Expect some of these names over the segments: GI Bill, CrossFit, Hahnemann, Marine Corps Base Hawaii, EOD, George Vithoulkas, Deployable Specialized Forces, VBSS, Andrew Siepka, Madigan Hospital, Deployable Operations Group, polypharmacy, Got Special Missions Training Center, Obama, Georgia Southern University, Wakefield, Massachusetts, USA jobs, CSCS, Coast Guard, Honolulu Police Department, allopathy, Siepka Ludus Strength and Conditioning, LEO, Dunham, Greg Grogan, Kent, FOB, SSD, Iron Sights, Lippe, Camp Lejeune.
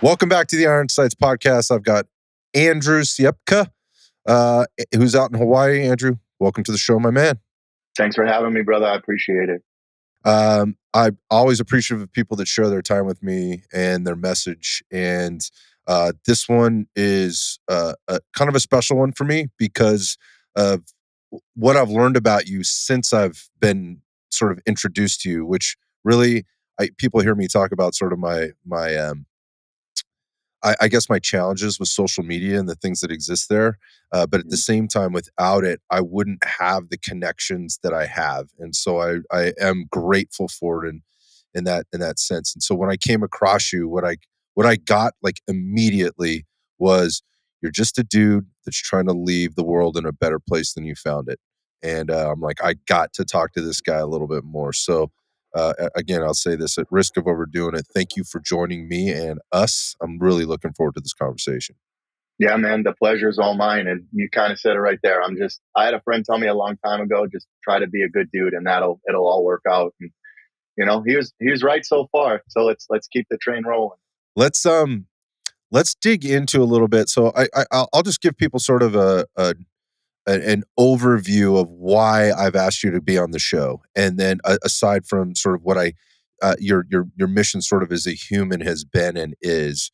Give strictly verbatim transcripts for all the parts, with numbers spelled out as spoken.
Welcome back to the Iron Sights podcast. I've got Andrew Siepka, uh, who's out in Hawaii. Andrew, welcome to the show, my man. Thanks for having me, brother. I appreciate it. Um, I'm always appreciative of people that share their time with me and their message. And uh, this one is uh, a, kind of a special one for me because of what I've learned about you since I've been sort of introduced to you, which really I, people hear me talk about sort of my, my um, I, I guess my challenges with social media and the things that exist there. Uh, but at the same time, without it, I wouldn't have the connections that I have. And so I, I am grateful for it in, in that, in that sense. And so when I came across you, what I, what I got like immediately was you're just a dude that's trying to leave the world in a better place than you found it. And uh, I'm like, I got to talk to this guy a little bit more. So Uh, again, I'll say this at risk of overdoing it. Thank you for joining me and us. I'm really looking forward to this conversation. Yeah, man, the pleasure is all mine. And you kind of said it right there. I'm just, I had a friend tell me a long time ago, just try to be a good dude and that'll, it'll all work out. And, you know, he was, he was right so far. So let's, let's keep the train rolling. Let's, um, let's dig into a little bit. So I, I I'll just give people sort of a, a, an overview of why I've asked you to be on the show. And then uh, aside from sort of what I, uh, your, your, your mission sort of as a human has been and is,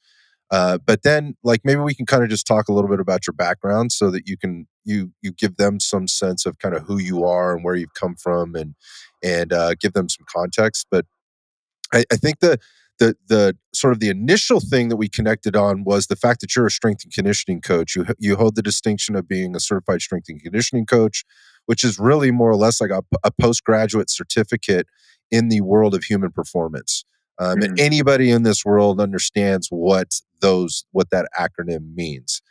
uh, but then like, maybe we can kind of just talk a little bit about your background so that you can, you, you give them some sense of kind of who you are and where you've come from and, and, uh, give them some context. But I, I think the, the, the sort of the initial thing that we connected on was the fact that you're a strength and conditioning coach. You, you hold the distinction of being a certified strength and conditioning coach, which is really more or less like a, a postgraduate certificate in the world of human performance. Um, mm-hmm. And anybody in this world understands what those, what that acronym means.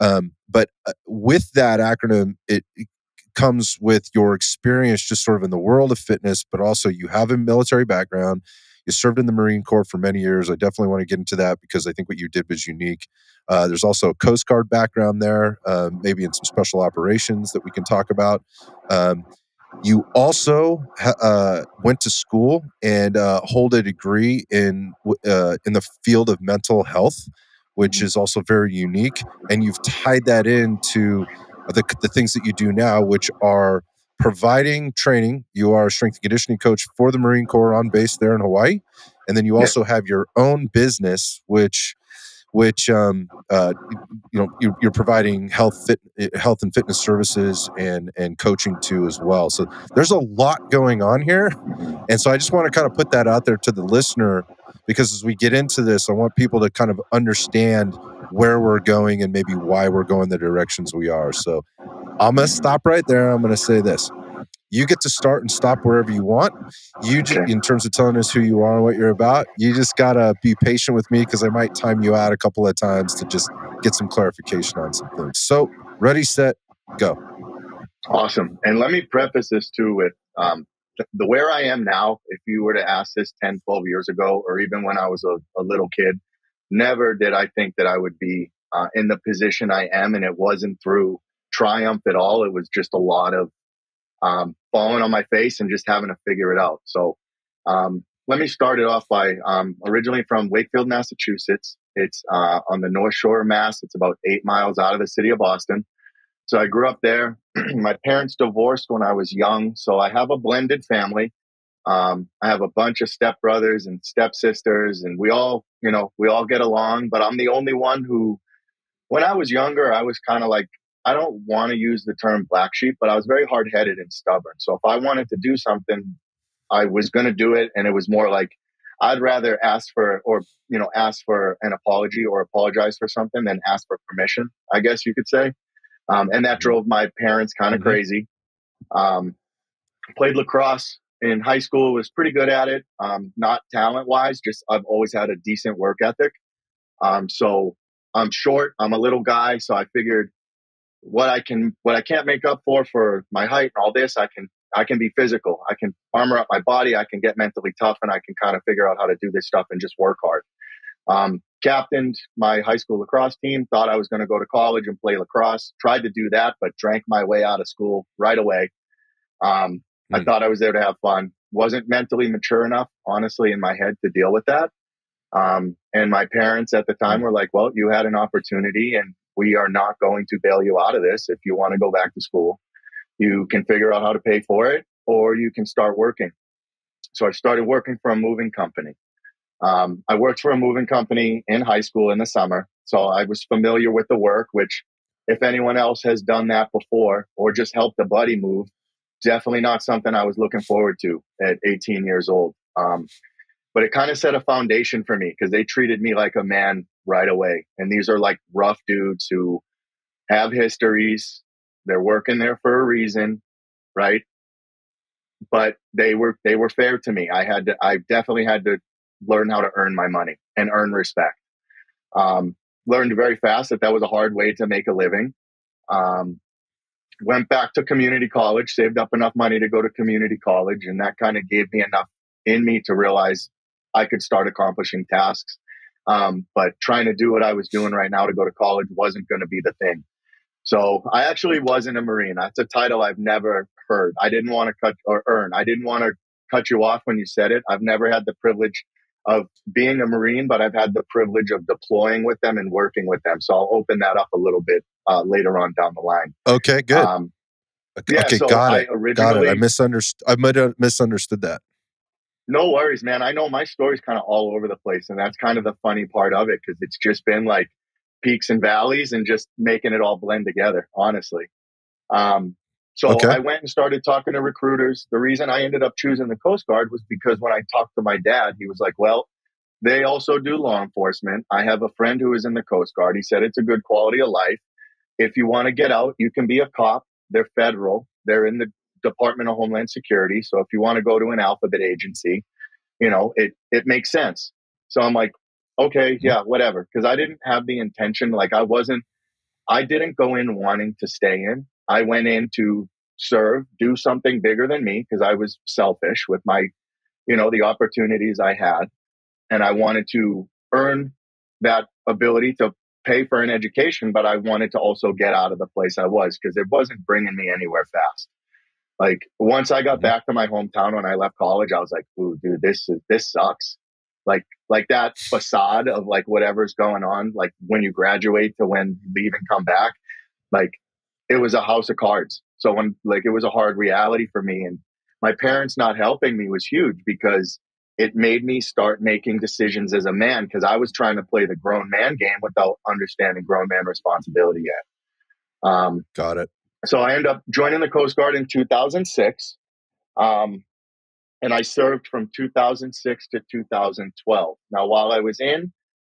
Um, but with that acronym, it, it comes with your experience just sort of in the world of fitness, but also you have a military background. You served in the Marine Corps for many years. I definitely want to get into that because I think what you did was unique. Uh, there's also a Coast Guard background there, uh, maybe in some special operations that we can talk about. Um, you also ha- uh, went to school and uh, hold a degree in uh, in the field of mental health, which is also very unique. And you've tied that into the, the things that you do now, which are providing training. You are a strength and conditioning coach for the Marine Corps on base there in Hawaii, and then you also have your own business, which, which um, uh, you know, you're, you're providing health, fit, health and fitness services and and coaching too as well. So there's a lot going on here, and so I just want to kind of put that out there to the listener because as we get into this, I want people to kind of understand where we're going and maybe why we're going the directions we are. So I'm going to stop right there. I'm going to say this. You get to start and stop wherever you want. You, okay. In terms of telling us who you are and what you're about, you just got to be patient with me because I might time you out a couple of times to just get some clarification on some things. So ready, set, go. Awesome. And let me preface this too with um, the, the where I am now. If you were to ask this ten, twelve years ago, or even when I was a, a little kid, never did I think that I would be uh, in the position I am. And it wasn't through triumph at all. It was just a lot of um, falling on my face and just having to figure it out. So um, let me start it off by um, originally from Wakefield, Massachusetts. It's uh, on the North Shore of Mass. It's about eight miles out of the city of Boston. So I grew up there. My parents divorced when I was young. So I have a blended family. Um, I have a bunch of stepbrothers and stepsisters, and we all, you know, we all get along, but I'm the only one who, when I was younger, I was kind of like, I don't want to use the term black sheep, but I was very hard-headed and stubborn. So if I wanted to do something, I was going to do it. And it was more like, I'd rather ask for, or, you know, ask for an apology or apologize for something than ask for permission, I guess you could say. Um, and that drove my parents kind of mm-hmm. crazy. Um, played lacrosse in high school, was pretty good at it. Um, not talent-wise, just I've always had a decent work ethic. Um, so I'm short, I'm a little guy. So I figured, what I can, what I can't make up for, for my height and all this, I can, I can be physical. I can armor up my body. I can get mentally tough and I can kind of figure out how to do this stuff and just work hard. Um, captained my high school lacrosse team, thought I was going to go to college and play lacrosse, tried to do that, but drank my way out of school right away. Um, mm-hmm. I thought I was there to have fun. Wasn't mentally mature enough, honestly, in my head to deal with that. Um, and my parents at the time were like, well, you had an opportunity and we are not going to bail you out of this. If you want to go back to school, you can figure out how to pay for it, or you can start working. So I started working for a moving company. Um, I worked for a moving company in high school in the summer. So I was familiar with the work, which if anyone else has done that before or just helped a buddy move, definitely not something I was looking forward to at eighteen years old. Um, but it kind of set a foundation for me because they treated me like a man right away. And these are like rough dudes who have histories. They're working there for a reason, right? But they were they were fair to me. I had to, I definitely had to learn how to earn my money and earn respect. Um, learned very fast that that was a hard way to make a living. Um, went back to community college, saved up enough money to go to community college. And that kind of gave me enough in me to realize I could start accomplishing tasks. Um, but trying to do what I was doing right now to go to college wasn't going to be the thing. So I actually wasn't a Marine. That's a title I've never heard. I didn't want to cut or earn. I didn't want to cut you off when you said it. I've never had the privilege of being a Marine, but I've had the privilege of deploying with them and working with them. So I'll open that up a little bit uh, later on down the line. Okay, good. Um, okay, yeah, okay so got, I it. Originally, got it. I misunderstood. I might have misunderstood that. No worries, man. I know my story's kind of all over the place, and that's kind of the funny part of it because it's just been like peaks and valleys and just making it all blend together, honestly. Um, so okay. I went and started talking to recruiters. The reason I ended up choosing the Coast Guard was because when I talked to my dad, he was like, well, they also do law enforcement. I have a friend who is in the Coast Guard. He said it's a good quality of life. If you want to get out, you can be a cop. They're federal. They're in the Department of Homeland Security. So if you want to go to an alphabet agency, you know, it, it makes sense. So I'm like, okay, yeah, whatever. Because I didn't have the intention. Like I wasn't, I didn't go in wanting to stay in. I went in to serve, do something bigger than me because I was selfish with my, you know, the opportunities I had. And I wanted to earn that ability to pay for an education, but I wanted to also get out of the place I was because it wasn't bringing me anywhere fast. Like once I got back to my hometown when I left college, I was like, ooh, dude, this is, this sucks. Like, like that facade of like whatever's going on, like when you graduate to when you leave and come back, like it was a house of cards. So when like it was a hard reality for me, and my parents not helping me was huge because it made me start making decisions as a man because I was trying to play the grown man game without understanding grown man responsibility yet. Um, Got it. So I ended up joining the Coast Guard in two thousand six. Um, and I served from two thousand six to two thousand twelve. Now, while I was in,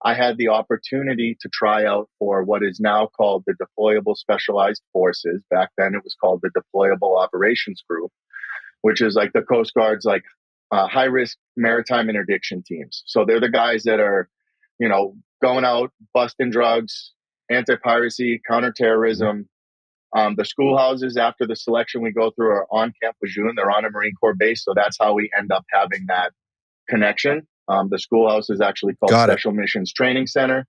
I had the opportunity to try out for what is now called the Deployable Specialized Forces. Back then, it was called the Deployable Operations Group, which is like the Coast Guard's like uh, high-risk maritime interdiction teams. So they're the guys that are, you know, going out, busting drugs, anti-piracy, counterterrorism. Um, the schoolhouses after the selection we go through are on Camp Lejeune. They're on a Marine Corps base, so that's how we end up having that connection. Um, the schoolhouse is actually called Got Special it. Missions Training Center.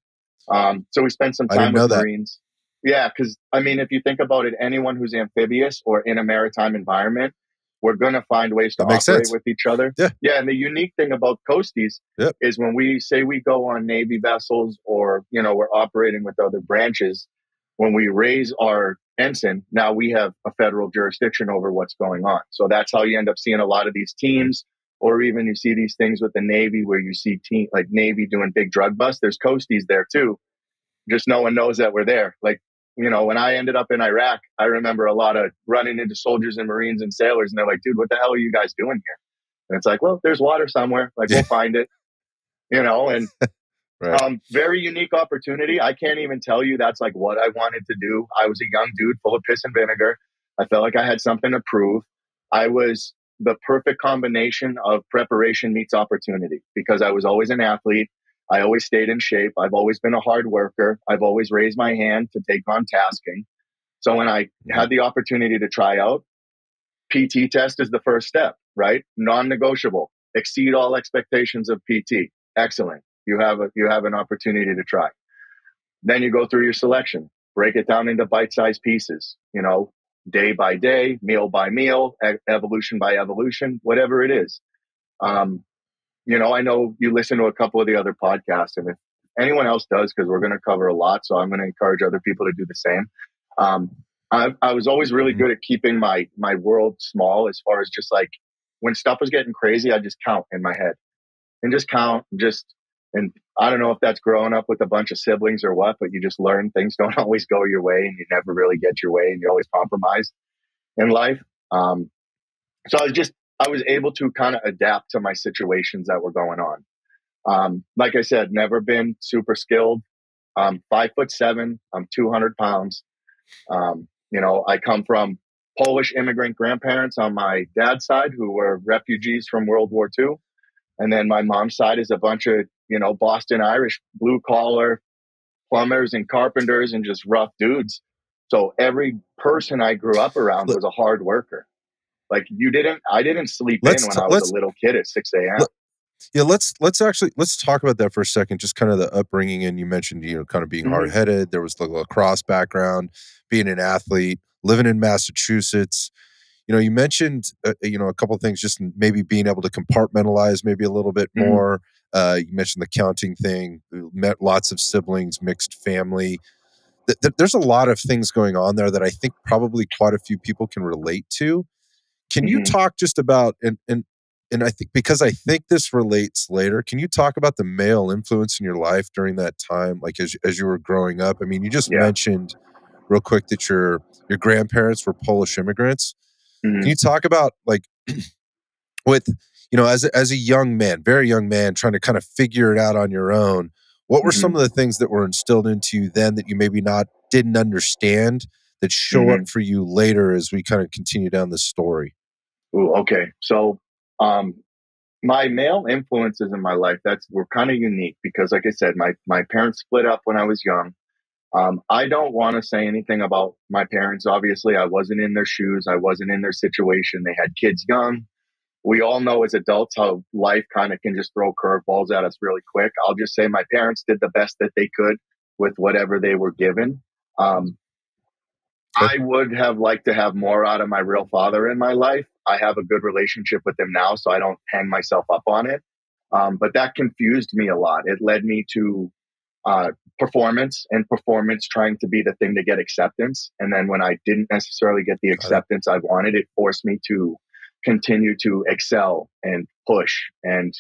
Um, so we spent some time with Marines. Yeah, because, I mean, if you think about it, anyone who's amphibious or in a maritime environment, we're going to find ways to that operate with each other. Yeah. yeah, and the unique thing about Coasties yep. is when we say we go on Navy vessels or, you know, we're operating with other branches, when we raise our ensign, now we have a federal jurisdiction over what's going on. So that's how you end up seeing a lot of these teams, or even you see these things with the Navy where you see team like Navy doing big drug busts. There's Coasties there too. Just no one knows that we're there. Like, you know, when I ended up in Iraq, I remember a lot of running into soldiers and Marines and sailors, and they're like, dude, what the hell are you guys doing here? And it's like, well, there's water somewhere. Like, we'll find it, you know, and Right. Um, very unique opportunity. I can't even tell you that's like what I wanted to do. I was a young dude full of piss and vinegar. I felt like I had something to prove. I was the perfect combination of preparation meets opportunity because I was always an athlete. I always stayed in shape. I've always been a hard worker. I've always raised my hand to take on tasking. So when I had the opportunity to try out, P T test is the first step, right? Non-negotiable. Exceed all expectations of P T. Excellent. You have a, you have an opportunity to try. Then you go through your selection, break it down into bite-sized pieces, you know, day by day, meal by meal, e- evolution by evolution, whatever it is. Um, you know, I know you listen to a couple of the other podcasts, and if anyone else does, because we're going to cover a lot, so I'm going to encourage other people to do the same. Um, I, I was always really good at keeping my my world small, as far as just like when stuff was getting crazy, I just count in my head and just count, and just and I don't know if that's growing up with a bunch of siblings or what, but you just learn things don't always go your way, and you never really get your way, and you're always compromised in life. Um, so I was just I was able to kind of adapt to my situations that were going on. Um, like I said, never been super skilled. I'm five foot seven. I'm two hundred pounds. Um, you know, I come from Polish immigrant grandparents on my dad's side who were refugees from World War Two. And then my mom's side is a bunch of, you know, Boston Irish blue collar plumbers and carpenters and just rough dudes. So every person I grew up around was a hard worker. Like you didn't, I didn't sleep let's in when t- I was a little kid at six a.m. Let, yeah, let's let's actually let's talk about that for a second. Just kind of the upbringing, and you mentioned, you know, kind of being mm-hmm. hard headed. There was the lacrosse background, being an athlete, living in Massachusetts. You know, you mentioned uh, you know a couple of things, just maybe being able to compartmentalize maybe a little bit mm-hmm. more. Uh, you mentioned the counting thing. Met lots of siblings, mixed family. Th- th- there's a lot of things going on there that I think probably quite a few people can relate to. Can you mm-hmm. talk just about, and and and I think, because I think this relates later, can you talk about the male influence in your life during that time, like as as you were growing up? I mean, you just yeah. mentioned real quick that your your grandparents were Polish immigrants. Mm-hmm. Can you talk about, like, with, you know, as a, as a young man, very young man, trying to kind of figure it out on your own, what were mm-hmm. some of the things that were instilled into you then that you maybe not didn't understand that show mm-hmm. up for you later as we kind of continue down this story? Ooh, okay. So um, my male influences in my life, that's were kind of unique because, like I said, my, my parents split up when I was young. Um, I don't want to say anything about my parents. Obviously, I wasn't in their shoes. I wasn't in their situation. They had kids young. We all know as adults how life kind of can just throw curveballs at us really quick. I'll just say my parents did the best that they could with whatever they were given. Um, I would have liked to have more out of my real father in my life. I have a good relationship with him now, so I don't hang myself up on it. Um, but that confused me a lot. It led me to uh, performance and performance trying to be the thing to get acceptance. And then when I didn't necessarily get the acceptance I wanted, it forced me to continue to excel and push and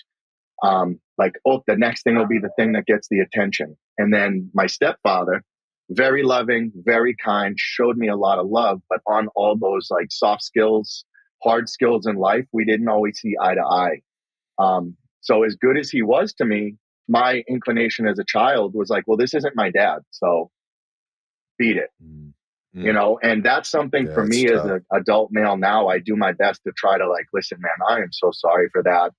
um, like, oh, the next thing will be the thing that gets the attention. And then my stepfather, very loving, very kind, showed me a lot of love, but on all those like soft skills, hard skills in life, we didn't always see eye to eye. Um, so as good as he was to me, my inclination as a child was like, well, this isn't my dad, so beat it. Mm-hmm. You know, and that's something yeah, for me tough. As an adult male now, I do my best to try to like, listen, man, I am so sorry for that.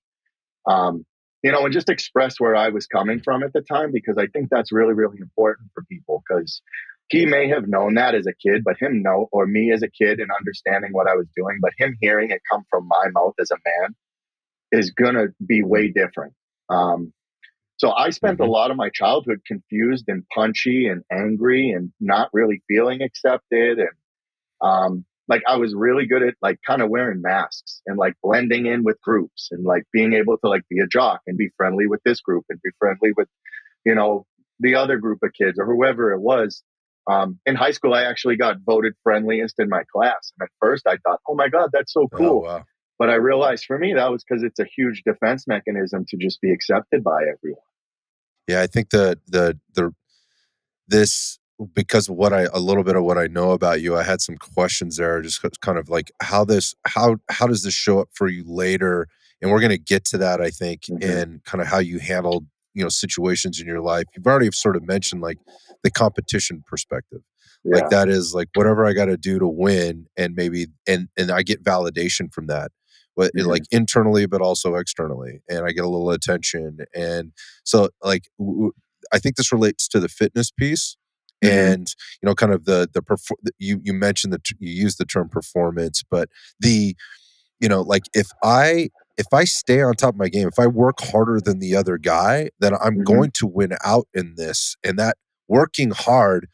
Um, You know, and just express where I was coming from at the time, because I think that's really, really important for people, because he may have known that as a kid, but him know, or me as a kid and understanding what I was doing, but him hearing it come from my mouth as a man is going to be way different. Um, so I spent mm-hmm. a lot of my childhood confused and punchy and angry and not really feeling accepted. And um, like I was really good at like kind of wearing masks and like blending in with groups and like being able to like be a jock and be friendly with this group and be friendly with, you know, the other group of kids or whoever it was. Um, in high school, I actually got voted friendliest in my class. And at first I thought, oh my God, that's so cool. Oh, wow. But I realized for me, that was because it's a huge defense mechanism to just be accepted by everyone. Yeah. I think the, the, the, this, because of what I, a little bit of what I know about you, I had some questions there, just kind of like how this, how, how does this show up for you later? And we're going to get to that, I think, mm-hmm. in kind of how you handled, you know, situations in your life. You've already sort of mentioned like the competition perspective. Yeah. Like that is like whatever I got to do to win, and maybe, and, and I get validation from that. But mm-hmm. like internally, but also externally. And I get a little attention. And so like, w- I think this relates to the fitness piece. Mm-hmm. And, you know, kind of the, the, perfor- you, you mentioned that you use the term performance, but the, you know, like if I, if I stay on top of my game, if I work harder than the other guy, then I'm mm-hmm. going to win out in this. And that working hard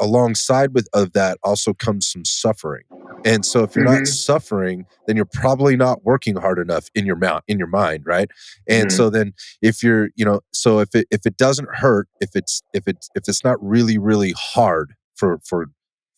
alongside with of that also comes some suffering. And so if you're mm-hmm. not suffering, then you're probably not working hard enough in your mount, in your mind, right? And mm-hmm. so then if you're, you know, so if it if it doesn't hurt, if it's if it's if it's not really, really hard for for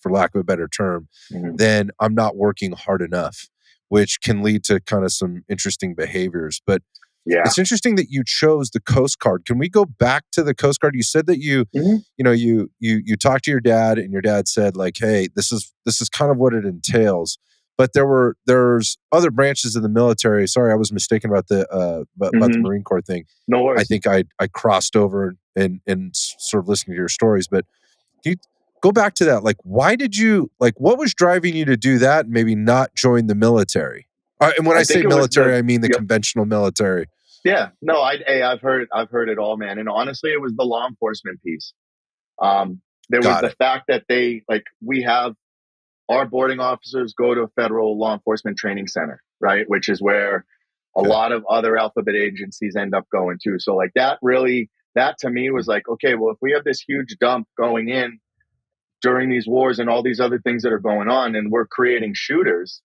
for lack of a better term, mm-hmm. then I'm not working hard enough, which can lead to kind of some interesting behaviors. But yeah. It's interesting that you chose the Coast Guard. Can we go back to the Coast Guard? You said that you, mm-hmm. you know, you you you talked to your dad, and your dad said like, "Hey, this is this is kind of what it entails." But there were there's other branches of the military. Sorry, I was mistaken about the uh, about mm-hmm. the Marine Corps thing. No worries. I think I I crossed over and and sort of listening to your stories. But can you go back to that? Like, why did you like? What was driving you to do that? And maybe not join the military. Right, and when I, I say military, the, I mean the yep. conventional military. Yeah, no, I, hey, I've heard, I've heard it all, man. And honestly, it was the law enforcement piece. Um, there Got was it. the fact that they, like, we have our boarding officers go to a federal law enforcement training center, right? Which is where a yeah. lot of other alphabet agencies end up going to. So, like, that really, that to me was like, okay, well, if we have this huge dump going in during these wars and all these other things that are going on, and we're creating shooters,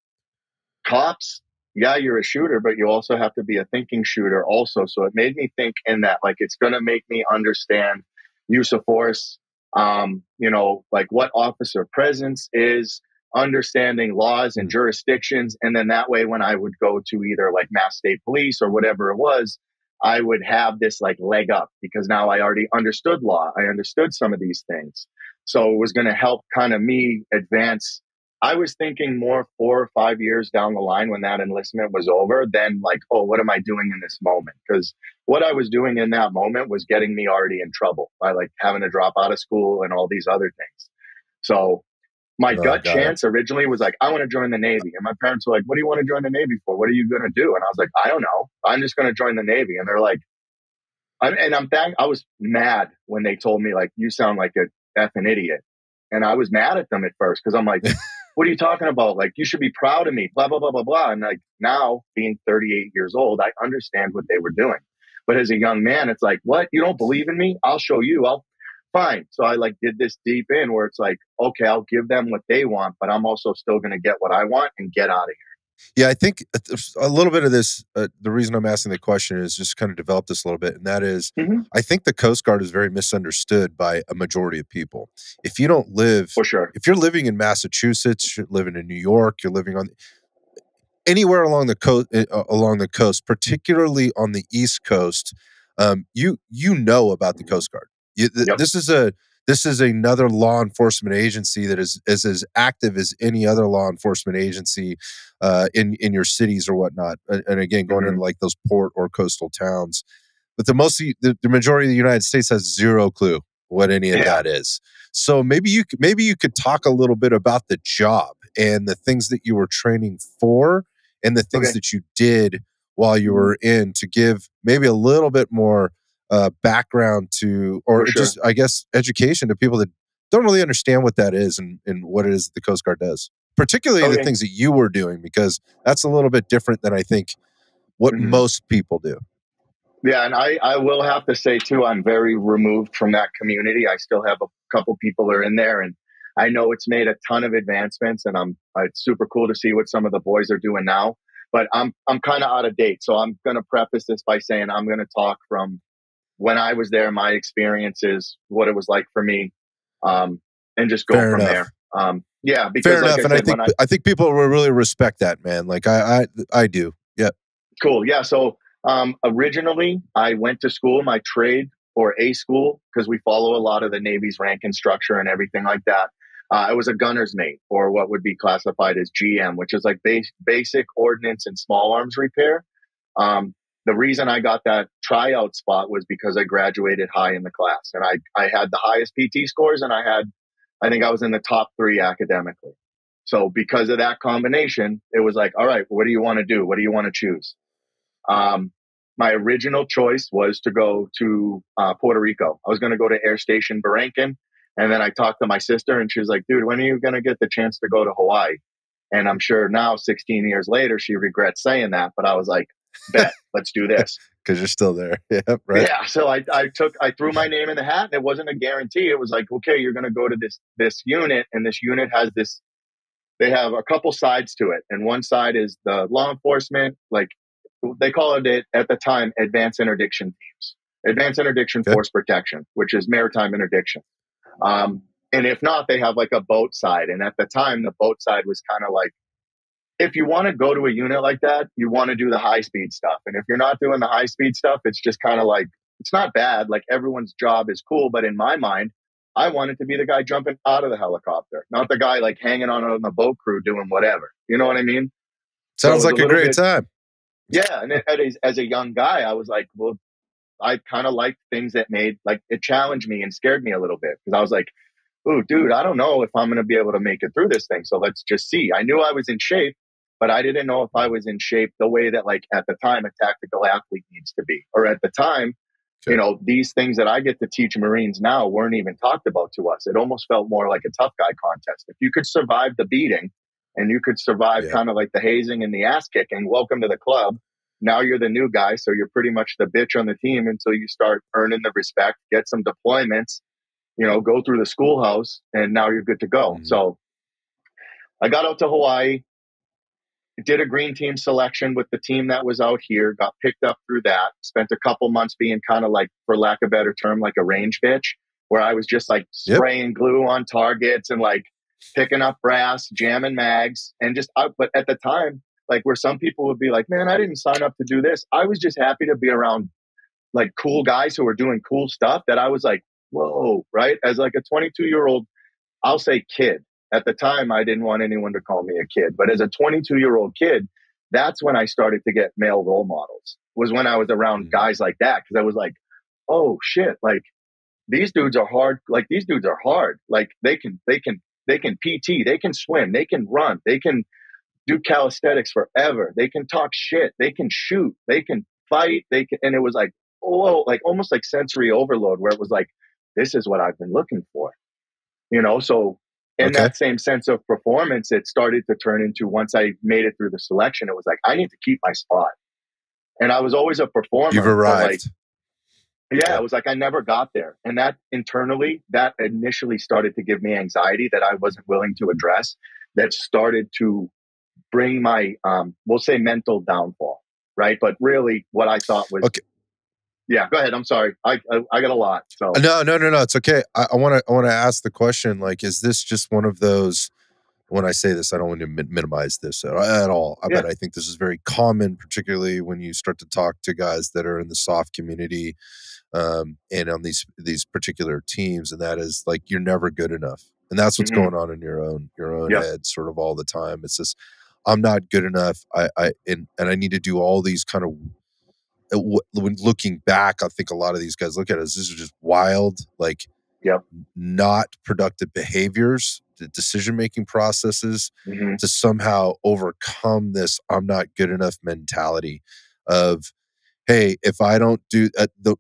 cops. Yeah, you're a shooter, but you also have to be a thinking shooter also. So it made me think in that, like, it's going to make me understand use of force, um, you know, like what officer presence is, understanding laws and jurisdictions. And then that way, when I would go to either like Mass State Police or whatever it was, I would have this like leg up because now I already understood law. I understood some of these things. So it was going to help kind of me advance. I was thinking more four or five years down the line when that enlistment was over than like, oh, what am I doing in this moment? Because what I was doing in that moment was getting me already in trouble by like having to drop out of school and all these other things. So my oh, gut chance it. originally was like, I want to join the Navy. And my parents were like, what do you want to join the Navy for? What are you going to do? And I was like, I don't know. I'm just going to join the Navy. And they're like, I'm, and I'm thank- I was mad when they told me like, you sound like an effing idiot. And I was mad at them at first because I'm like... What are you talking about? Like, you should be proud of me, blah, blah, blah, blah, blah. And like now being thirty-eight years old, I understand what they were doing. But as a young man, it's like, what? You don't believe in me? I'll show you. I'll fine. So I like did this deep in where it's like, okay, I'll give them what they want, but I'm also still going to get what I want and get out of here. Yeah. I think a little bit of this, uh, the reason I'm asking the question is just kind of develop this a little bit. And that is, mm-hmm. I think the Coast Guard is very misunderstood by a majority of people. If you don't live, For sure. if you're living in Massachusetts, you're living in New York, you're living on anywhere along the coast, uh, along the coast, particularly on the East Coast, um, you, you know about the Coast Guard. You, th- yep. This is a, This is another law enforcement agency that is, is as active as any other law enforcement agency uh, in, in your cities or whatnot. And, and again, going mm-hmm. into like those port or coastal towns. But the, most, the, the majority of the United States has zero clue what any of yeah. that is. So maybe you, maybe you could talk a little bit about the job and the things that you were training for and the things okay. that you did while you were in to give maybe a little bit more Uh, background to, or sure. just, I guess, education to people that don't really understand what that is and, and what it is that the Coast Guard does, particularly okay. the things that you were doing, because that's a little bit different than I think what mm-hmm. most people do. Yeah, and I, I will have to say, too, I'm very removed from that community. I still have a couple people are in there, and I know it's made a ton of advancements, and I'm it's super cool to see what some of the boys are doing now, but I'm, I'm kind of out of date, so I'm going to preface this by saying I'm going to talk from when I was there, my experiences, what it was like for me, um, and just go Fair from enough. there. Um, yeah, because Fair like enough. I and said, I think I, I think people will really respect that, man. Like I, I, I do. Yeah. Cool. Yeah. So um, originally, I went to school, my trade or a school, because we follow a lot of the Navy's rank and structure and everything like that. Uh, I was a gunner's mate, or what would be classified as G M, which is like base, basic ordnance and small arms repair. Um, The reason I got that tryout spot was because I graduated high in the class, and I, I had the highest P T scores, and I had, I think I was in the top three academically. So because of that combination, it was like, all right, what do you want to do? What do you want to choose? Um, my original choice was to go to uh, Puerto Rico. I was going to go to Air Station Barranquin, and then I talked to my sister, and she was like, dude, when are you going to get the chance to go to Hawaii? And I'm sure now, sixteen years later, she regrets saying that, but I was like, bet, let's do this. because you're still there. Yeah, right. Yeah. So I, I took, I threw my name in the hat, and it wasn't a guarantee. It was like, okay, you're going to go to this, this unit, and this unit has this, they have a couple sides to it. And one side is the law enforcement, like they called it at the time, advanced interdiction teams, advanced interdiction okay. force protection, which is maritime interdiction. Um, and if not, they have like a boat side. And at the time, the boat side was kind of like, if you want to go to a unit like that, you want to do the high speed stuff. And if you're not doing the high speed stuff, it's just kind of like, it's not bad. Like everyone's job is cool. But in my mind, I wanted to be the guy jumping out of the helicopter, not the guy like hanging on on the boat crew doing whatever. You know what I mean? Sounds so like a, a great bit, time. Yeah. And it, as a young guy, I was like, well, I kind of liked things that made, like it challenged me and scared me a little bit, because I was like, ooh, dude, I don't know if I'm going to be able to make it through this thing. So let's just see. I knew I was in shape, but I didn't know if I was in shape the way that, like, at the time, a tactical athlete needs to be. Or at the time, sure. you know, these things that I get to teach Marines now weren't even talked about to us. It almost felt more like a tough guy contest. If you could survive the beating and you could survive yeah. kind of like the hazing and the ass kicking, welcome to the club. Now you're the new guy, so you're pretty much the bitch on the team until you start earning the respect, get some deployments, you know, go through the schoolhouse, and now you're good to go. Mm-hmm. So I got out to Hawaii. Did a green team selection with the team that was out here, got picked up through that, spent a couple months being kind of like, for lack of a better term, like a range bitch, where I was just like spraying yep. glue on targets and like picking up brass, jamming mags, and just, I, but at the time, like where some people would be like, man, I didn't sign up to do this. I was just happy to be around like cool guys who were doing cool stuff that I was like, whoa, right? As like a twenty-two year old, I'll say kid. At the time, I didn't want anyone to call me a kid. But as a twenty-two-year-old kid, that's when I started to get male role models, was when I was around guys like that. Because I was like, oh, shit, like, these dudes are hard. Like, these dudes are hard. Like, they can, they can, they can P T. They can swim. They can run. They can do calisthenics forever. They can talk shit. They can shoot. They can fight. They can, and it was like, oh, like almost like sensory overload, where it was like, this is what I've been looking for, you know? So. In okay. that same sense of performance, it started to turn into, once I made it through the selection, it was like, I need to keep my spot. And I was always a performer. You've arrived. Like, yeah, yeah, it was like, I never got there. And that internally, that initially started to give me anxiety that I wasn't willing to address. That started to bring my, um, we'll say mental downfall, right? But really what I thought was... Okay. Yeah, go ahead. I'm sorry. I, I I got a lot. So no, no, no, no. It's okay. I want to I want to ask the question. Like, is this just one of those? When I say this, I don't want to min- minimize this at, at all. I yeah. But I think this is very common, particularly when you start to talk to guys that are in the soft community, um, and on these these particular teams. And that is like, you're never good enough, and that's what's mm-hmm. going on in your own your own yeah. head, sort of all the time. It's this, I'm not good enough. I I and and I need to do all these kind of. When looking back, I think a lot of these guys look at us, this is just wild, like yep. not productive behaviors, the decision-making processes mm-hmm. to somehow overcome this I'm not good enough mentality of, hey, if I don't do uh, the,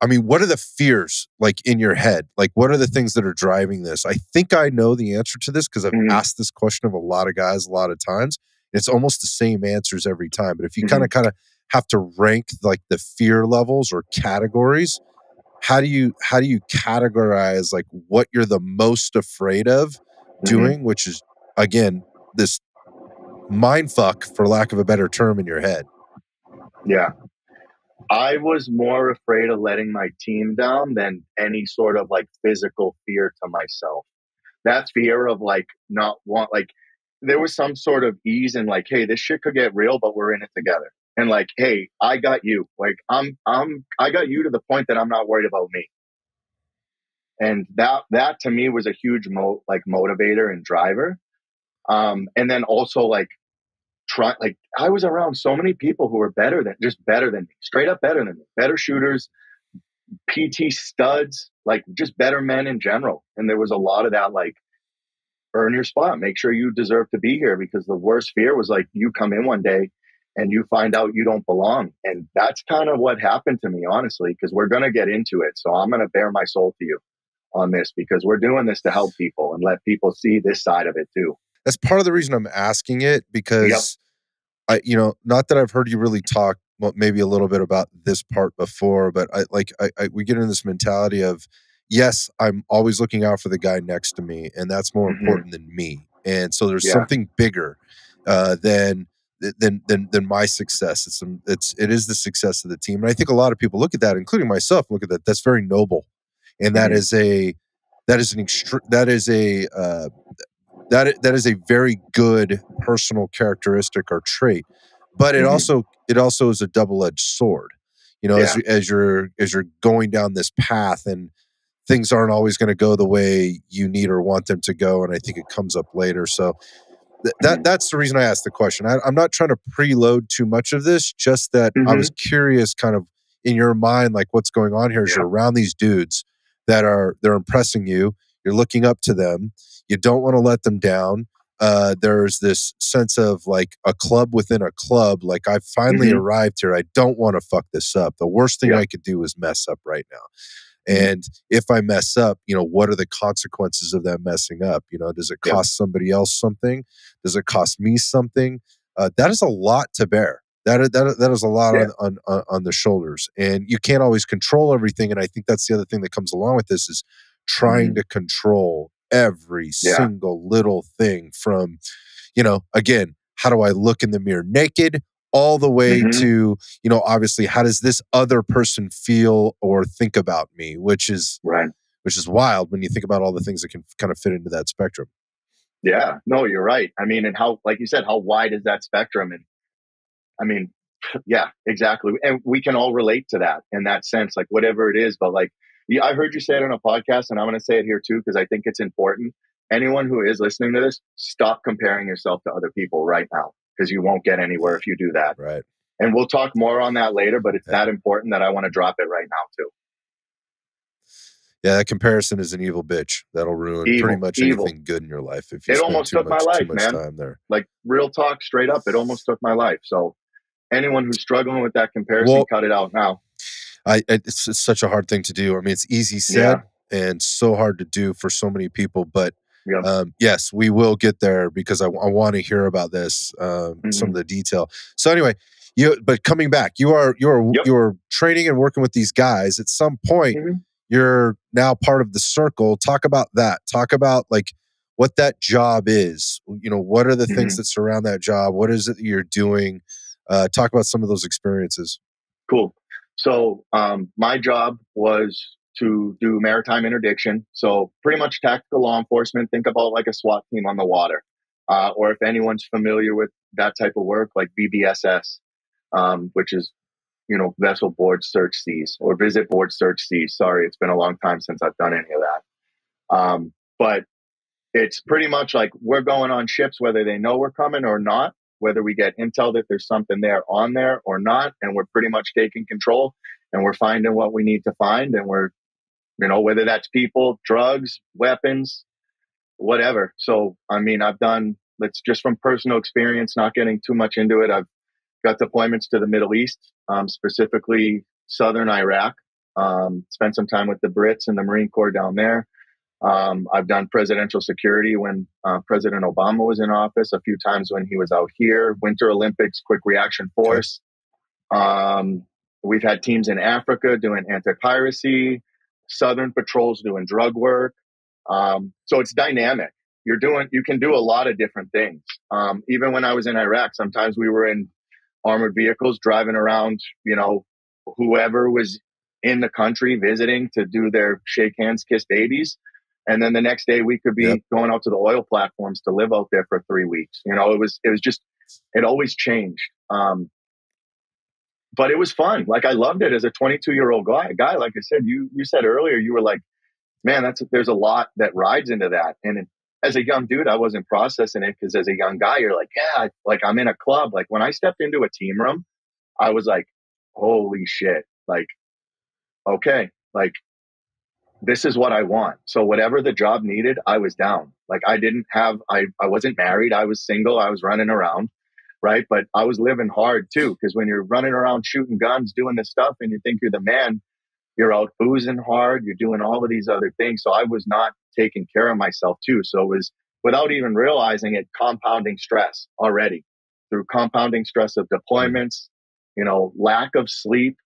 I mean, what are the fears like in your head? Like, what are the things that are driving this? I think I know the answer to this because I've mm-hmm. asked this question of a lot of guys a lot of times. It's almost the same answers every time. But if you kind of kind of have to rank like the fear levels or categories, how do you how do you categorize like what you're the most afraid of doing, mm-hmm. which is again this mindfuck, for lack of a better term, in your head? Yeah, I was more afraid of letting my team down than any sort of like physical fear to myself. That fear of like not want, like there was some sort of ease in like, hey, this shit could get real, but we're in it together. And like, hey, I got you. Like, I'm, I'm, I got you to the point that I'm not worried about me. And that, that to me was a huge mo, like motivator and driver. Um, and then also like, try, like I was around so many people who were better than, just better than me, straight up better than me, better shooters, P T studs, like just better men in general. And there was a lot of that, like, earn your spot, make sure you deserve to be here, because the worst fear was like, you come in one day and you find out you don't belong. And that's kind of what happened to me, honestly, because we're going to get into it. So I'm going to bare my soul to you on this, because we're doing this to help people and let people see this side of it too. That's part of the reason I'm asking it, because yep. I, you know, not that I've heard you really talk maybe a little bit about this part before, but I like I, I we get into this mentality of, yes, I'm always looking out for the guy next to me, and that's more mm-hmm. important than me. And so there's yeah. something bigger uh, than than than than my success. It's it's it is the success of the team, and I think a lot of people look at that, including myself. Look at that. That's very noble, and that mm-hmm. is a that is an extre- that is a uh, that that is a very good personal characteristic or trait. But it mm-hmm. also it also is a double-edged sword. You know, yeah. as as you're as you're going down this path and things aren't always going to go the way you need or want them to go, and I think it comes up later. So th- that that's the reason I asked the question. I, I'm not trying to preload too much of this, just that mm-hmm. I was curious kind of in your mind, like what's going on here is yeah. you're around these dudes that are, they're impressing you, you're looking up to them, you don't want to let them down. Uh, there's this sense of like a club within a club, like I finally mm-hmm. arrived here, I don't want to fuck this up. The worst thing yeah. I could do is mess up right now. And if I mess up, you know, what are the consequences of that messing up? You know, does it cost yeah. somebody else something? Does it cost me something? Uh, that is a lot to bear. That that that is a lot yeah. on, on on the shoulders, and you can't always control everything. And I think that's the other thing that comes along with this is trying mm-hmm. to control every yeah. single little thing. From, you know, again, how do I look in the mirror naked? All the way mm-hmm. to, you know, obviously, how does this other person feel or think about me? Which is right. Which is wild when you think about all the things that can kind of fit into that spectrum. Yeah, no, you're right. I mean, and how, like you said, how wide is that spectrum? And I mean, yeah, exactly. And we can all relate to that in that sense, like whatever it is. But like, yeah, I heard you say it on a podcast, and I'm going to say it here too, because I think it's important. Anyone who is listening to this, stop comparing yourself to other people right now, because you won't get anywhere if you do that. Right. And we'll talk more on that later, but it's yeah. that important that I want to drop it right now too. Yeah, that comparison is an evil bitch. That'll ruin evil, pretty much evil. anything good in your life. If you it almost took much, my life, man. Time there. Like real talk, straight up, it almost took my life. So anyone who's struggling with that comparison, well, cut it out now. I, it's, it's such a hard thing to do. I mean, it's easy said yeah. and so hard to do for so many people, but Yep. Um, yes, we will get there, because I, I want to hear about this, um, mm-hmm. some of the detail. So anyway, you but coming back, you are you are yep. you are training and working with these guys. At some point, mm-hmm. you're now part of the circle. Talk about that. Talk about like what that job is. You know, what are the mm-hmm. things that surround that job? What is it that you're doing? Uh, talk about some of those experiences. Cool. So um, my job was to do maritime interdiction. So pretty much tactical law enforcement, think about like a SWAT team on the water. Uh, or if anyone's familiar with that type of work, like V B S S, um, which is, you know, vessel board search seas or visit board search seas. Sorry, it's been a long time since I've done any of that. Um, but it's pretty much like we're going on ships, whether they know we're coming or not, whether we get intel that there's something there on there or not. And we're pretty much taking control, and we're finding what we need to find. And we're, you know, whether that's people, drugs, weapons, whatever. So, I mean, I've done, it's just from personal experience, not getting too much into it. I've got deployments to the Middle East, um, specifically southern Iraq. Um, spent some time with the Brits and the Marine Corps down there. Um, I've done presidential security when uh, President Obama was in office, a few times when he was out here. Winter Olympics, Quick Reaction Force. Um, we've had teams in Africa doing anti-piracy. Southern patrols doing drug work. Um, so it's dynamic. You're doing, you can do a lot of different things. Um, even when I was in Iraq, sometimes we were in armored vehicles driving around, you know, whoever was in the country visiting to do their shake hands, kiss babies. And then the next day we could be yep. going out to the oil platforms to live out there for three weeks. You know, it was, it was just, it always changed. Um, But it was fun. Like I loved it as a twenty-two year old guy. Guy, like I said, you you said earlier, you were like, man, that's there's a lot that rides into that. And it, as a young dude, I wasn't processing it, because as a young guy, you're like, yeah, like I'm in a club. Like when I stepped into a team room, I was like, holy shit! Like, okay, like this is what I want. So whatever the job needed, I was down. Like I didn't have, I I wasn't married. I was single. I was running around. Right. But I was living hard too, because when you're running around shooting guns, doing this stuff, and you think you're the man, you're out boozing hard, you're doing all of these other things. So I was not taking care of myself too. So it was, without even realizing it, compounding stress already through compounding stress of deployments, you know, lack of sleep,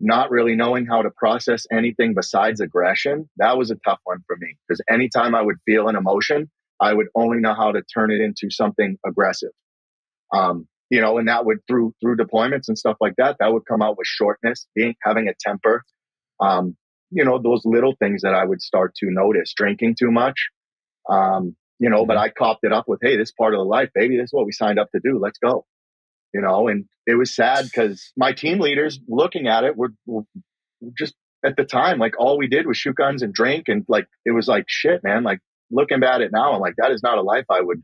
not really knowing how to process anything besides aggression. That was a tough one for me, because anytime I would feel an emotion, I would only know how to turn it into something aggressive. Um, you know, and that would through, through deployments and stuff like that, that would come out with shortness, being, having a temper. Um, you know, those little things that I would start to notice, drinking too much. Um, you know, but I copped it up with, hey, this part of the life, baby, this is what we signed up to do. Let's go. You know, and it was sad because my team leaders looking at it were, were just at the time, like all we did was shoot guns and drink. And like, it was like, shit, man, like looking at it now, I'm like, that is not a life I would,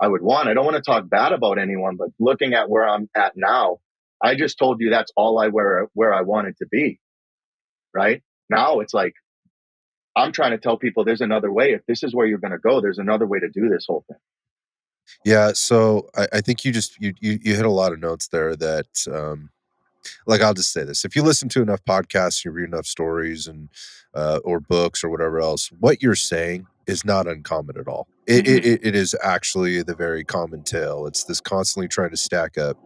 I would want. I don't want to talk bad about anyone, but looking at where I'm at now, I just told you that's all I were, where I wanted to be. Right now, it's like, I'm trying to tell people there's another way. If this is where you're going to go, there's another way to do this whole thing. Yeah. So I, I think you just, you, you, you hit a lot of notes there that, um, like, I'll just say this, if you listen to enough podcasts, you read enough stories and, uh, or books or whatever else, what you're saying is not uncommon at all. It, mm-hmm. it, it is actually the very common tale. It's this constantly trying to stack up.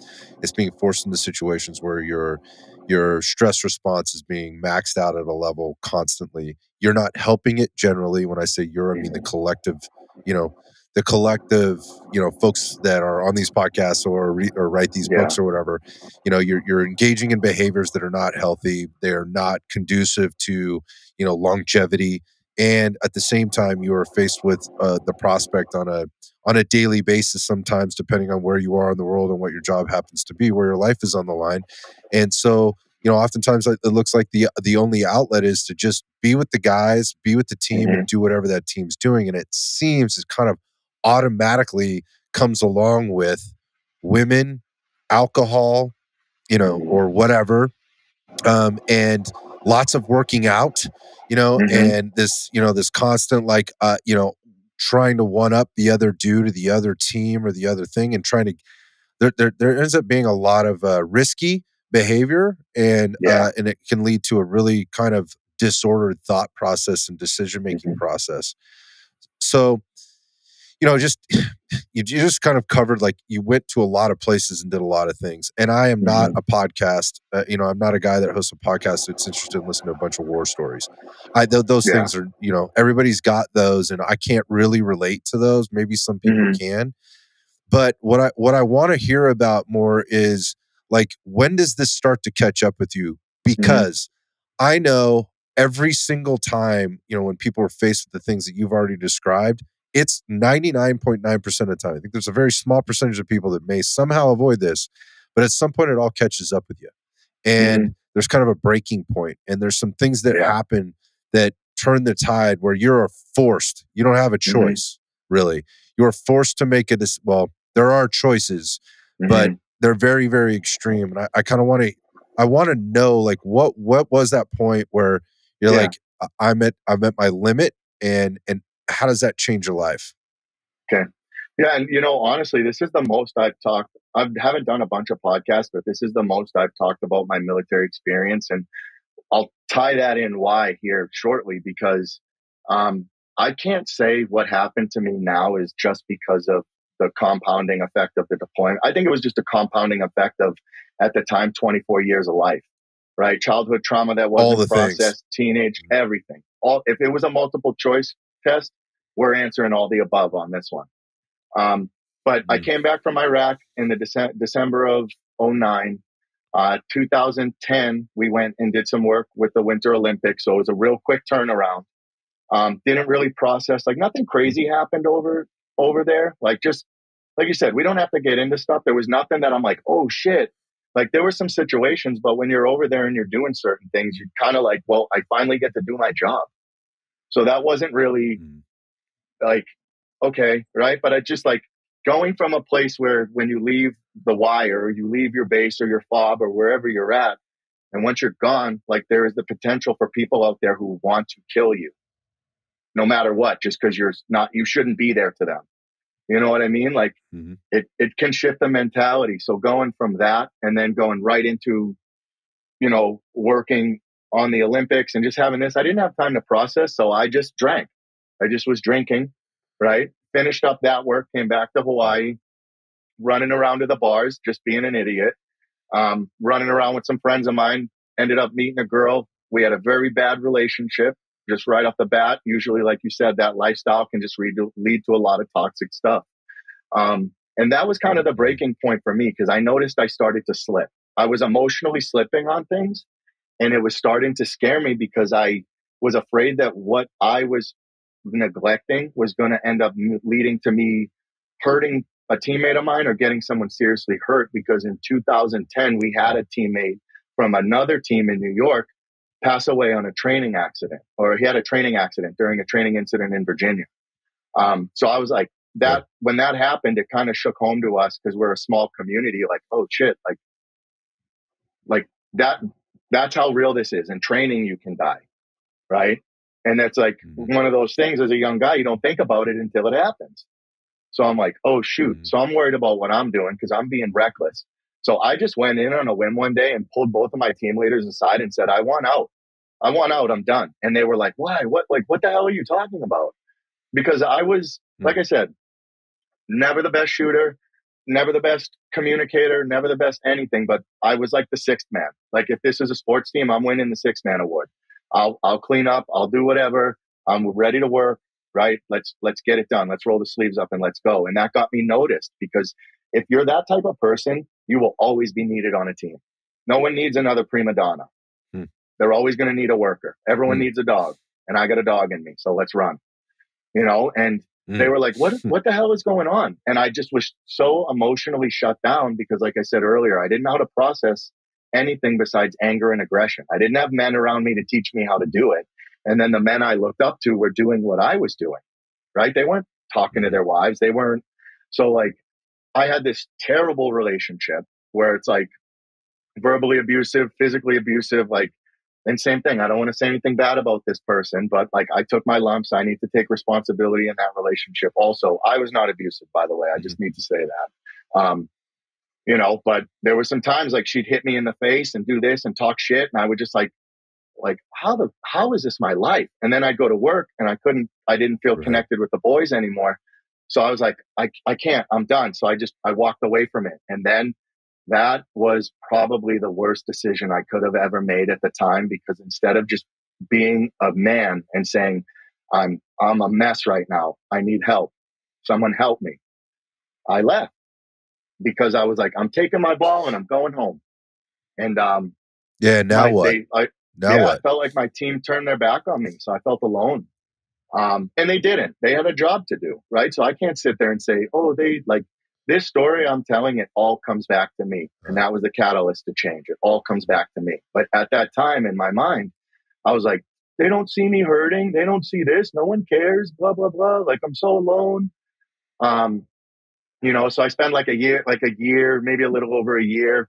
It's being forced into situations where you're, your stress response is being maxed out at a level constantly. You're not helping it generally. When I say you're, I mean the collective, you know, the collective, you know, folks that are on these podcasts or re, or write these yeah. books or whatever. You know, you're you're engaging in behaviors that are not healthy. They're not conducive to, you know, longevity. And at the same time, you are faced with uh, the prospect on a on a daily basis, sometimes depending on where you are in the world and what your job happens to be, where your life is on the line. And so, you know, oftentimes it looks like the the only outlet is to just be with the guys, be with the team, mm-hmm. and do whatever that team's doing. And it seems it kind of automatically comes along with women, alcohol, you know, or whatever, um, and lots of working out, you know, mm-hmm. and this, you know, this constant like, uh, you know, trying to one up the other dude or the other team or the other thing, and trying to, there there, there ends up being a lot of uh, risky behavior, and yeah. uh, and it can lead to a really kind of disordered thought process and decision making mm-hmm. process. So, you know, just you just kind of covered, like, you went to a lot of places and did a lot of things. And I am not mm-hmm. a podcast, uh, you know, I'm not a guy that hosts a podcast that's interested in listening to a bunch of war stories. I th- Those yeah. things are, you know, everybody's got those, and I can't really relate to those. Maybe some people mm-hmm. can. But what I, what I want to hear about more is, like, when does this start to catch up with you? Because mm-hmm. I know every single time, you know, when people are faced with the things that you've already described, it's ninety-nine point nine percent of the time. I think there's a very small percentage of people that may somehow avoid this, but at some point it all catches up with you. And mm-hmm. there's kind of a breaking point, and there's some things that yeah. happen that turn the tide where you're forced. You don't have a choice, mm-hmm. really. You're forced to make a decision. Well, there are choices, mm-hmm. but they're very, very extreme. And I, I kind of want to, I want to know, like, what, what was that point where you're yeah. like, I'm at, I'm at my limit, and, and, how does that change your life? Okay. Yeah. And, you know, honestly, this is the most I've talked. I haven't done a bunch of podcasts, but this is the most I've talked about my military experience. And I'll tie that in why here shortly, because um, I can't say what happened to me now is just because of the compounding effect of the deployment. I think it was just a compounding effect of, at the time, twenty-four years of life, right? Childhood trauma that wasn't processed, things. Teenage, everything. All, if it was a multiple choice test, we're answering all the above on this one. Um, but mm-hmm. I came back from Iraq in the Dece- December of oh nine. Uh, two thousand ten, we went and did some work with the Winter Olympics. So it was a real quick turnaround. Um, didn't really process, like, nothing crazy happened over over there. Like, just, like you said, we don't have to get into stuff. There was nothing that I'm like, oh shit. Like, there were some situations, but when you're over there and you're doing certain things, you're kind of like, well, I finally get to do my job. So that wasn't really... Mm-hmm. Like, okay, right? But I just, like, going from a place where when you leave the Y or you leave your base or your FOB or wherever you're at, and once you're gone, like, there is the potential for people out there who want to kill you, no matter what, just because you're not, you shouldn't be there to them. You know what I mean? Like, mm-hmm. it it can shift the mentality. So going from that and then going right into, you know, working on the Olympics and just having this, I didn't have time to process, so I just drank. I just was drinking, right? Finished up that work, came back to Hawaii, running around to the bars, just being an idiot. um, running around with some friends of mine, ended up meeting a girl. We had a very bad relationship just right off the bat. Usually, like you said, that lifestyle can just lead to, lead to a lot of toxic stuff. Um, and that was kind of the breaking point for me, because I noticed I started to slip. I was emotionally slipping on things, and it was starting to scare me because I was afraid that what I was neglecting was going to end up leading to me hurting a teammate of mine or getting someone seriously hurt. Because in two thousand ten, we had a teammate from another team in New York pass away on a training accident, or he had a training accident during a training incident in Virginia. Um, so I was like that, when that happened, it kind of shook home to us because we're a small community, like, oh shit, like, like that, that's how real this is. In training, you can die. Right. And that's like mm-hmm. one of those things as a young guy, you don't think about it until it happens. So I'm like, oh, shoot. Mm-hmm. So I'm worried about what I'm doing because I'm being reckless. So I just went in on a whim one day and pulled both of my team leaders aside and said, I want out. I want out. I'm done. And they were like, why? What? Like, what the hell are you talking about? Because I was, mm-hmm. like I said, never the best shooter, never the best communicator, never the best anything. But I was like the sixth man. Like, if this is a sports team, I'm winning the sixth man award. I'll, I'll clean up. I'll do whatever. I'm ready to work, right? Let's, let's get it done. Let's roll the sleeves up and let's go. And that got me noticed, because if you're that type of person, you will always be needed on a team. No one needs another prima donna. Hmm. They're always going to need a worker. Everyone hmm. needs a dog, and I got a dog in me. So let's run, you know? And hmm. they were like, what, what the hell is going on? And I just was so emotionally shut down because, like I said earlier, I didn't know how to process anything besides anger and aggression. I didn't have men around me to teach me how to do it. And then the men I looked up to were doing what I was doing, right? They weren't talking to their wives. They weren't. So like, I had this terrible relationship where it's like verbally abusive, physically abusive, like, and same thing. I don't want to say anything bad about this person, but like, I took my lumps. I need to take responsibility in that relationship. Also, I was not abusive, by the way. I just need to say that. Um, You know, but there were some times like she'd hit me in the face and do this and talk shit. And I would just like, like, how the, how is this my life? And then I'd go to work and I couldn't, I didn't feel right. connected with the boys anymore. So I was like, I, I can't, I'm done. So I just, I walked away from it. And then that was probably the worst decision I could have ever made at the time, because instead of just being a man and saying, I'm, I'm a mess right now. I need help. Someone help me. I left. Because I was like, I'm taking my ball and I'm going home. And um, yeah, now I, what? They, I, now yeah, what? I felt like my team turned their back on me, so I felt alone. Um, and they didn't. They had a job to do, right? So I can't sit there and say, oh, they like this story I'm telling. It all comes back to me, and that was the catalyst to change. It all comes back to me. But at that time, in my mind, I was like, they don't see me hurting. They don't see this. No one cares. Blah blah blah. Like, I'm so alone. Um. You know, so I spent like a year, like a year, maybe a little over a year,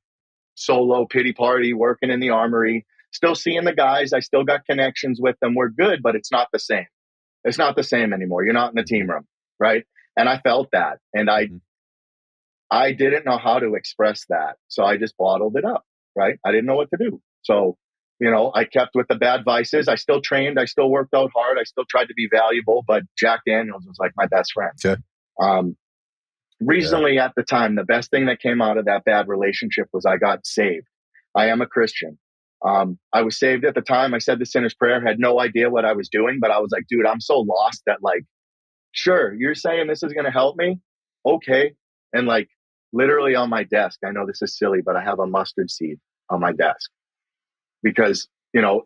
solo pity party, working in the armory, still seeing the guys. I still got connections with them. We're good, but it's not the same. It's not the same anymore. You're not in the team room, right? And I felt that. And I, I didn't know how to express that. So I just bottled it up, right? I didn't know what to do. So, you know, I kept with the bad vices. I still trained. I still worked out hard. I still tried to be valuable, but Jack Daniels was like my best friend. Okay. Um, Recently, yeah. at the time, the best thing that came out of that bad relationship was I got saved. I am a Christian. Um, I was saved at the time. I said the sinner's prayer, had no idea what I was doing, but I was like, dude, I'm so lost that like, sure, you're saying this is going to help me. Okay. And like literally on my desk, I know this is silly, but I have a mustard seed on my desk because, you know,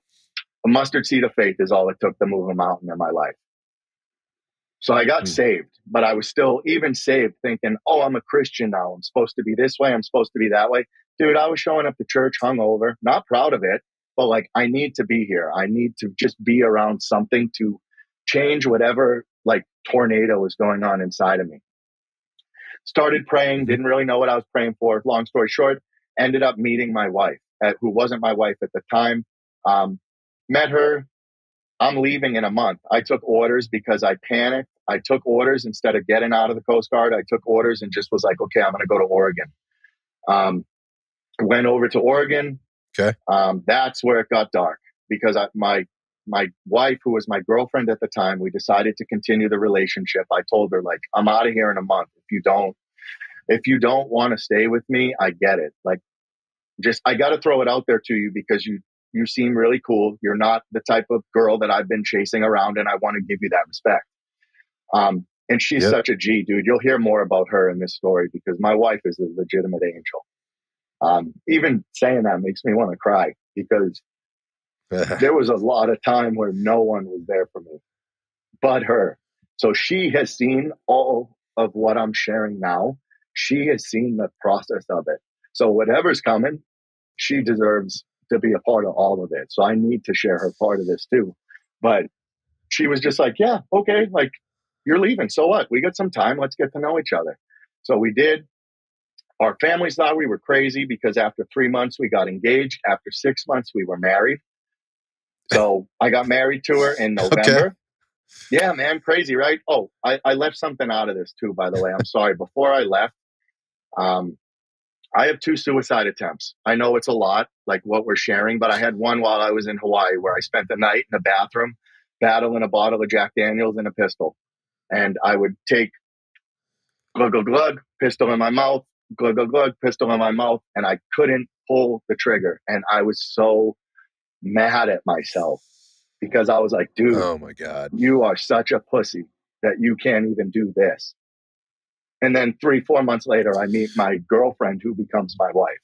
a mustard seed of faith is all it took to move a mountain in my life. So I got mm. saved, but I was still even saved thinking, oh, I'm a Christian now. I'm supposed to be this way. I'm supposed to be that way. Dude, I was showing up to church hungover, not proud of it, but like, I need to be here. I need to just be around something to change whatever like tornado is going on inside of me. Started praying, didn't really know what I was praying for. Long story short, ended up meeting my wife, at, who wasn't my wife at the time. Um, met her. I'm leaving in a month. I took orders because I panicked. I took orders instead of getting out of the Coast Guard. I took orders and just was like, okay, I'm going to go to Oregon. Um, went over to Oregon. Okay. Um, that's where it got dark because I, my, my wife, who was my girlfriend at the time, we decided to continue the relationship. I told her like, I'm out of here in a month. If you don't, if you don't want to stay with me, I get it. Like, just, I got to throw it out there to you because you, you seem really cool. You're not the type of girl that I've been chasing around, and I want to give you that respect. Um, and she's yep. such a G, dude. You'll hear more about her in this story because my wife is a legitimate angel. Um, even saying that makes me want to cry because there was a lot of time where no one was there for me but her. So she has seen all of what I'm sharing now. She has seen the process of it. So whatever's coming, she deserves to be a part of all of it. So I need to share her part of this too. But she was just like, yeah, okay, like you're leaving. So what? We got some time. Let's get to know each other. So we did. Our families thought we were crazy because after three months, we got engaged. After six months, we were married. So I got married to her in November. Okay. Yeah, man. Crazy, right? Oh, I, I left something out of this too, by the way. I'm sorry. Before I left, um, I have two suicide attempts. I know it's a lot, like what we're sharing, but I had one while I was in Hawaii where I spent the night in a bathroom battling a bottle of Jack Daniels and a pistol. And I would take glug, glug, glug, pistol in my mouth, glug, glug, glug, pistol in my mouth, and I couldn't pull the trigger. And I was so mad at myself because I was like, dude, oh my God, you are such a pussy that you can't even do this. And then three, four months later, I meet my girlfriend who becomes my wife.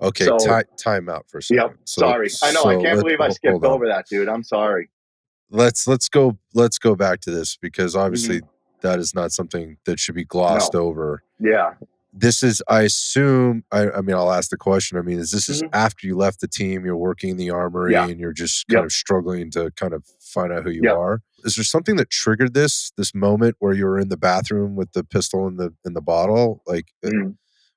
Okay, so, time, time out for a second. Yep, so, sorry. I know, so I can't let, believe I skipped over that, dude. I'm sorry. Let's let's go let's go back to this because obviously mm-hmm. that is not something that should be glossed no. over. Yeah. This is, I assume, I, I mean, I'll ask the question. I mean, is this mm-hmm. is after you left the team, you're working in the armory yeah. and you're just kind yep. of struggling to kind of find out who you yep. are. Is there something that triggered this, this moment where you were in the bathroom with the pistol in the, in the bottle? Like, mm-hmm.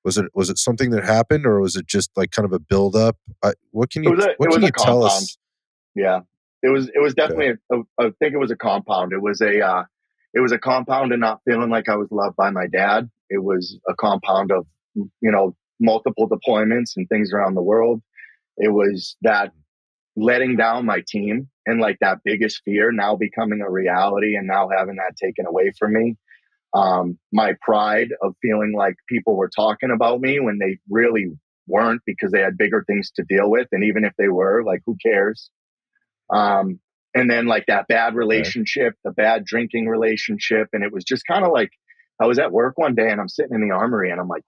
was it, was it something that happened or was it just like kind of a buildup? I, what can you, a, what can you tell us? Yeah, it was, it was definitely, okay. a, a, I think it was a compound. It was a, uh, it was a compound of not feeling like I was loved by my dad. It was a compound of, you know, multiple deployments and things around the world. It was that letting down my team and like that biggest fear now becoming a reality and now having that taken away from me. Um, my pride of feeling like people were talking about me when they really weren't because they had bigger things to deal with. And even if they were, like, who cares? Um, and then like that bad relationship, the bad drinking relationship. And it was just kind of like, I was at work one day and I'm sitting in the armory and I'm like,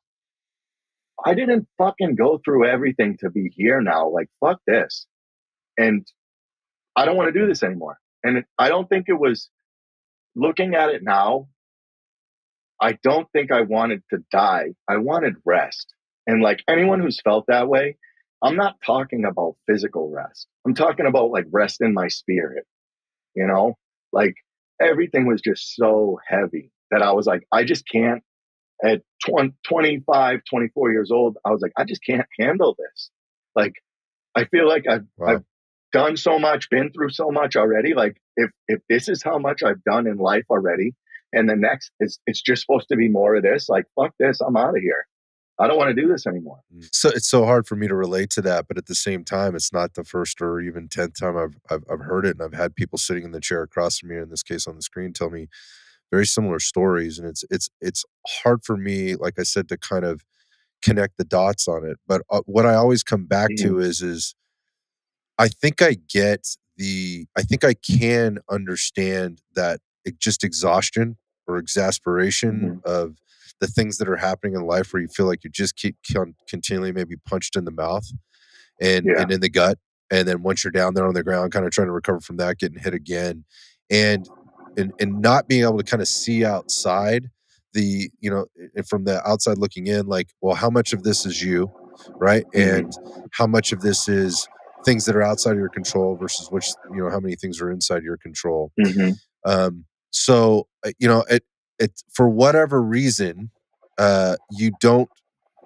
I didn't fucking go through everything to be here now. Like, fuck this. And I don't want to do this anymore. And I don't think it was, looking at it now, I don't think I wanted to die. I wanted rest. And like anyone who's felt that way, I'm not talking about physical rest. I'm talking about like rest in my spirit, you know, like everything was just so heavy. That I was like, I just can't, at twenty, twenty-five, twenty-four years old, I was like, I just can't handle this. Like, I feel like I've, wow. I've done so much, been through so much already. Like, if if this is how much I've done in life already, and the next, is it's just supposed to be more of this, like, fuck this, I'm out of here. I don't want to do this anymore. So it's so hard for me to relate to that, but at the same time, it's not the first or even tenth time I've I've, I've heard it, and I've had people sitting in the chair across from me, in this case on the screen, tell me very similar stories, and it's it's it's hard for me, like I said, to kind of connect the dots on it. But uh, what I always come back mm. to is is I think I get the I think I can understand that it just exhaustion or exasperation mm. of the things that are happening in life, where you feel like you just keep con- continually maybe punched in the mouth and yeah. and in the gut, and then once you're down there on the ground, kind of trying to recover from that, getting hit again, and. And, and not being able to kind of see outside the, you know, from the outside looking in, like, well, how much of this is you, right? And mm-hmm. how much of this is things that are outside of your control versus which, you know, how many things are inside your control. Mm-hmm. Um, so, you know, it, it, for whatever reason, uh, you don't,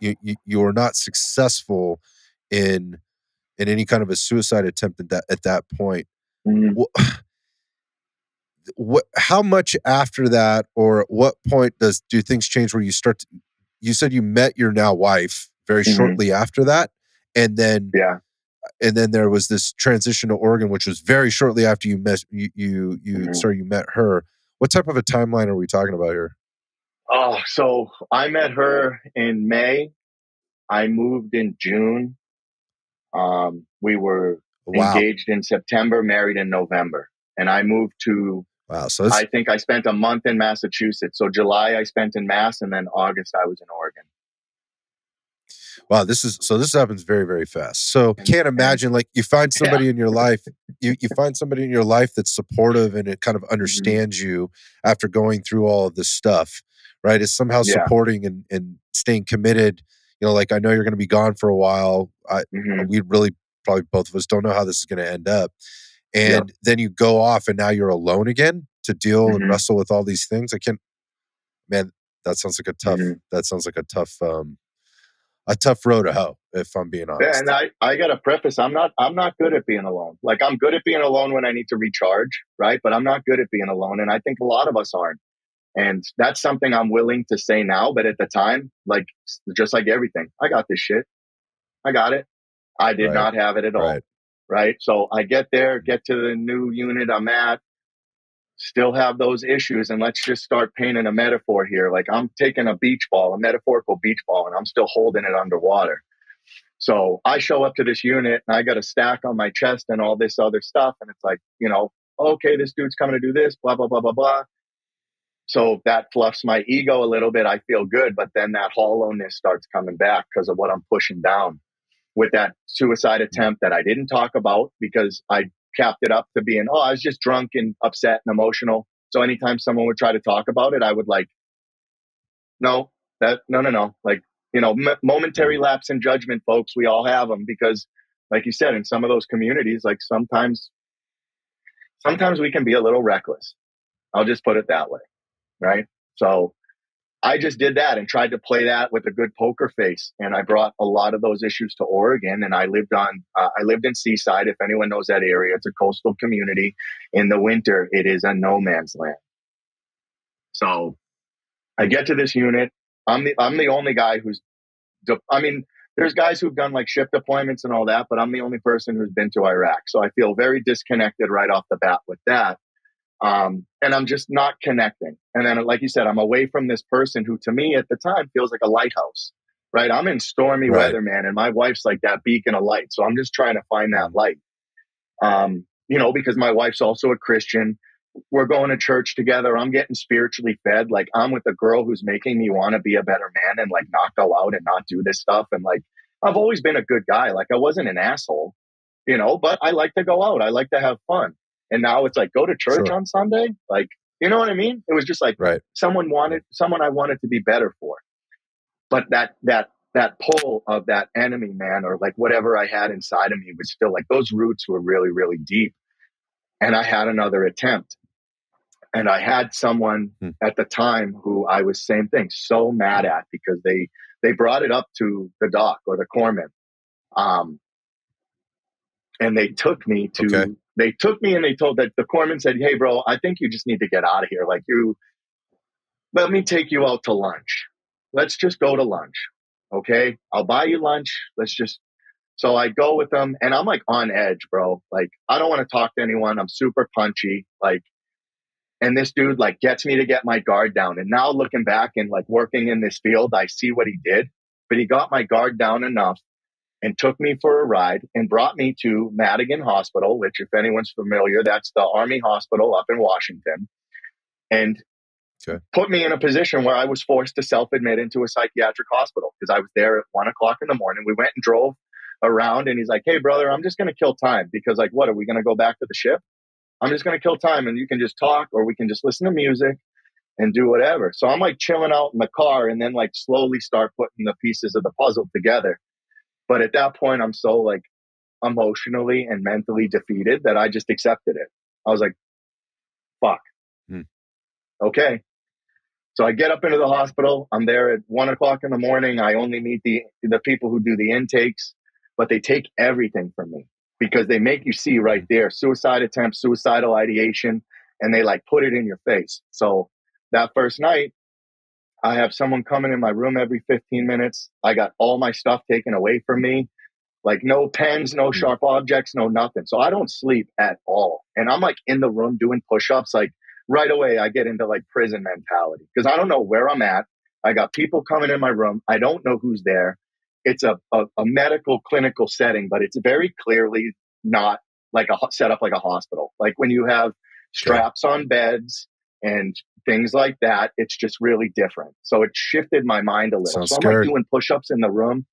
you, you, you're not successful in, in any kind of a suicide attempt at that, at that point. Mm-hmm. Well, What, how much after that, or at what point does do things change where you start to, you said you met your now wife very mm-hmm. shortly after that, and then yeah and then there was this transition to Oregon, which was very shortly after you met you you, you mm-hmm. sorry you met her. What type of a timeline are we talking about here? Oh so I met her in May I moved in June. Um, we were wow. engaged in September, married in November. And I moved to, wow, so I think I spent a month in Massachusetts. So July I spent in Mass, and then August I was in Oregon. Wow, this is, so this happens very, very fast. So I can't imagine, like, you find somebody yeah. in your life, you, you find somebody in your life that's supportive and it kind of understands mm-hmm. you after going through all of this stuff, right? It's somehow yeah. supporting and, and staying committed. You know, like, I know you're going to be gone for a while. I, mm-hmm. we really, probably both of us don't know how this is going to end up. And yep. then you go off and now you're alone again to deal mm-hmm. and wrestle with all these things. I can't, man, that sounds like a tough, mm-hmm. that sounds like a tough, um, a tough road to hoe, if I'm being honest. Yeah, and I, I got to preface, I'm not, I'm not good at being alone. Like, I'm good at being alone when I need to recharge, right? But I'm not good at being alone. And I think a lot of us aren't. And that's something I'm willing to say now, but at the time, like, just like everything, I got this shit. I got it. I did right. not have it at all. Right. Right. So I get there, get to the new unit I'm at, still have those issues. And let's just start painting a metaphor here. Like, I'm taking a beach ball, a metaphorical beach ball, and I'm still holding it underwater. So I show up to this unit and I got a stack on my chest and all this other stuff. And it's like, you know, okay, this dude's coming to do this, blah, blah, blah, blah, blah. So that fluffs my ego a little bit. I feel good. But then that hollowness starts coming back because of what I'm pushing down. With that suicide attempt that I didn't talk about because I capped it up to being, oh, I was just drunk and upset and emotional. So anytime someone would try to talk about it, I would like, no, that, no, no, no. Like, you know, m- momentary lapse in judgment, folks, we all have them because, like you said, in some of those communities, like sometimes, sometimes we can be a little reckless. I'll just put it that way. Right. So I just did that and tried to play that with a good poker face. And I brought a lot of those issues to Oregon. And I lived on, uh, I lived in Seaside. If anyone knows that area, it's a coastal community. In the winter, it is a no man's land. So I get to this unit. I'm the, I'm the only guy who's, de- I mean, there's guys who've done like ship deployments and all that, but I'm the only person who's been to Iraq. So I feel very disconnected right off the bat with that. Um, and I'm just not connecting. And then, like you said, I'm away from this person who to me at the time feels like a lighthouse, right? I'm in stormy right. weather, man. And my wife's like that beacon of light. So I'm just trying to find that light. Um, you know, because my wife's also a Christian. We're going to church together. I'm getting spiritually fed. Like, I'm with a girl who's making me want to be a better man and like not go out and not do this stuff. And like, I've always been a good guy. Like, I wasn't an asshole, you know, but I like to go out. I like to have fun. And now it's like, go to church sure. on Sunday? Like, you know what I mean? It was just like right. someone wanted, someone I wanted to be better for. But that, that, that pull of that enemy, man, or like whatever I had inside of me was still like, those roots were really, really deep. And I had another attempt. And I had someone hmm. at the time who I was, same thing, so mad at because they, they brought it up to the doc or the corpsman. Um, and they took me to... Okay. They took me and they told that the corpsman said, hey, bro, I think you just need to get out of here. Like, you, let me take you out to lunch. Let's just go to lunch. Okay. I'll buy you lunch. Let's just, so I go with them and I'm like on edge, bro. Like, I don't want to talk to anyone. I'm super punchy. Like, and this dude like gets me to get my guard down. And now looking back and like working in this field, I see what he did, but he got my guard down enough and took me for a ride and brought me to Madigan Hospital, which if anyone's familiar, that's the Army hospital up in Washington, and okay. put me in a position where I was forced to self-admit into a psychiatric hospital because I was there at one o'clock in the morning. We went and drove around and he's like, hey, brother, I'm just going to kill time because like, what, are we going to go back to the ship? I'm just going to kill time and you can just talk or we can just listen to music and do whatever. So I'm like chilling out in the car and then like slowly start putting the pieces of the puzzle together. But at that point, I'm so like emotionally and mentally defeated that I just accepted it. I was like, fuck. Mm. Okay. So I get up into the hospital. I'm there at one o'clock in the morning. I only meet the, the people who do the intakes, but they take everything from me because they make you see right there, suicide attempts, suicidal ideation, and they like put it in your face. So that first night, I have someone coming in my room every fifteen minutes. I got all my stuff taken away from me. Like no pens, no sharp objects, no nothing. So I don't sleep at all. And I'm like in the room doing push-ups. Like right away, I get into like prison mentality because I don't know where I'm at. I got people coming in my room. I don't know who's there. it's a, a, a medical clinical setting, but it's very clearly not like a set up like a hospital. Like when you have straps on beds and things like that, it's just really different. So it shifted my mind a little. Sounds so I'm scary. Like doing push-ups in the room,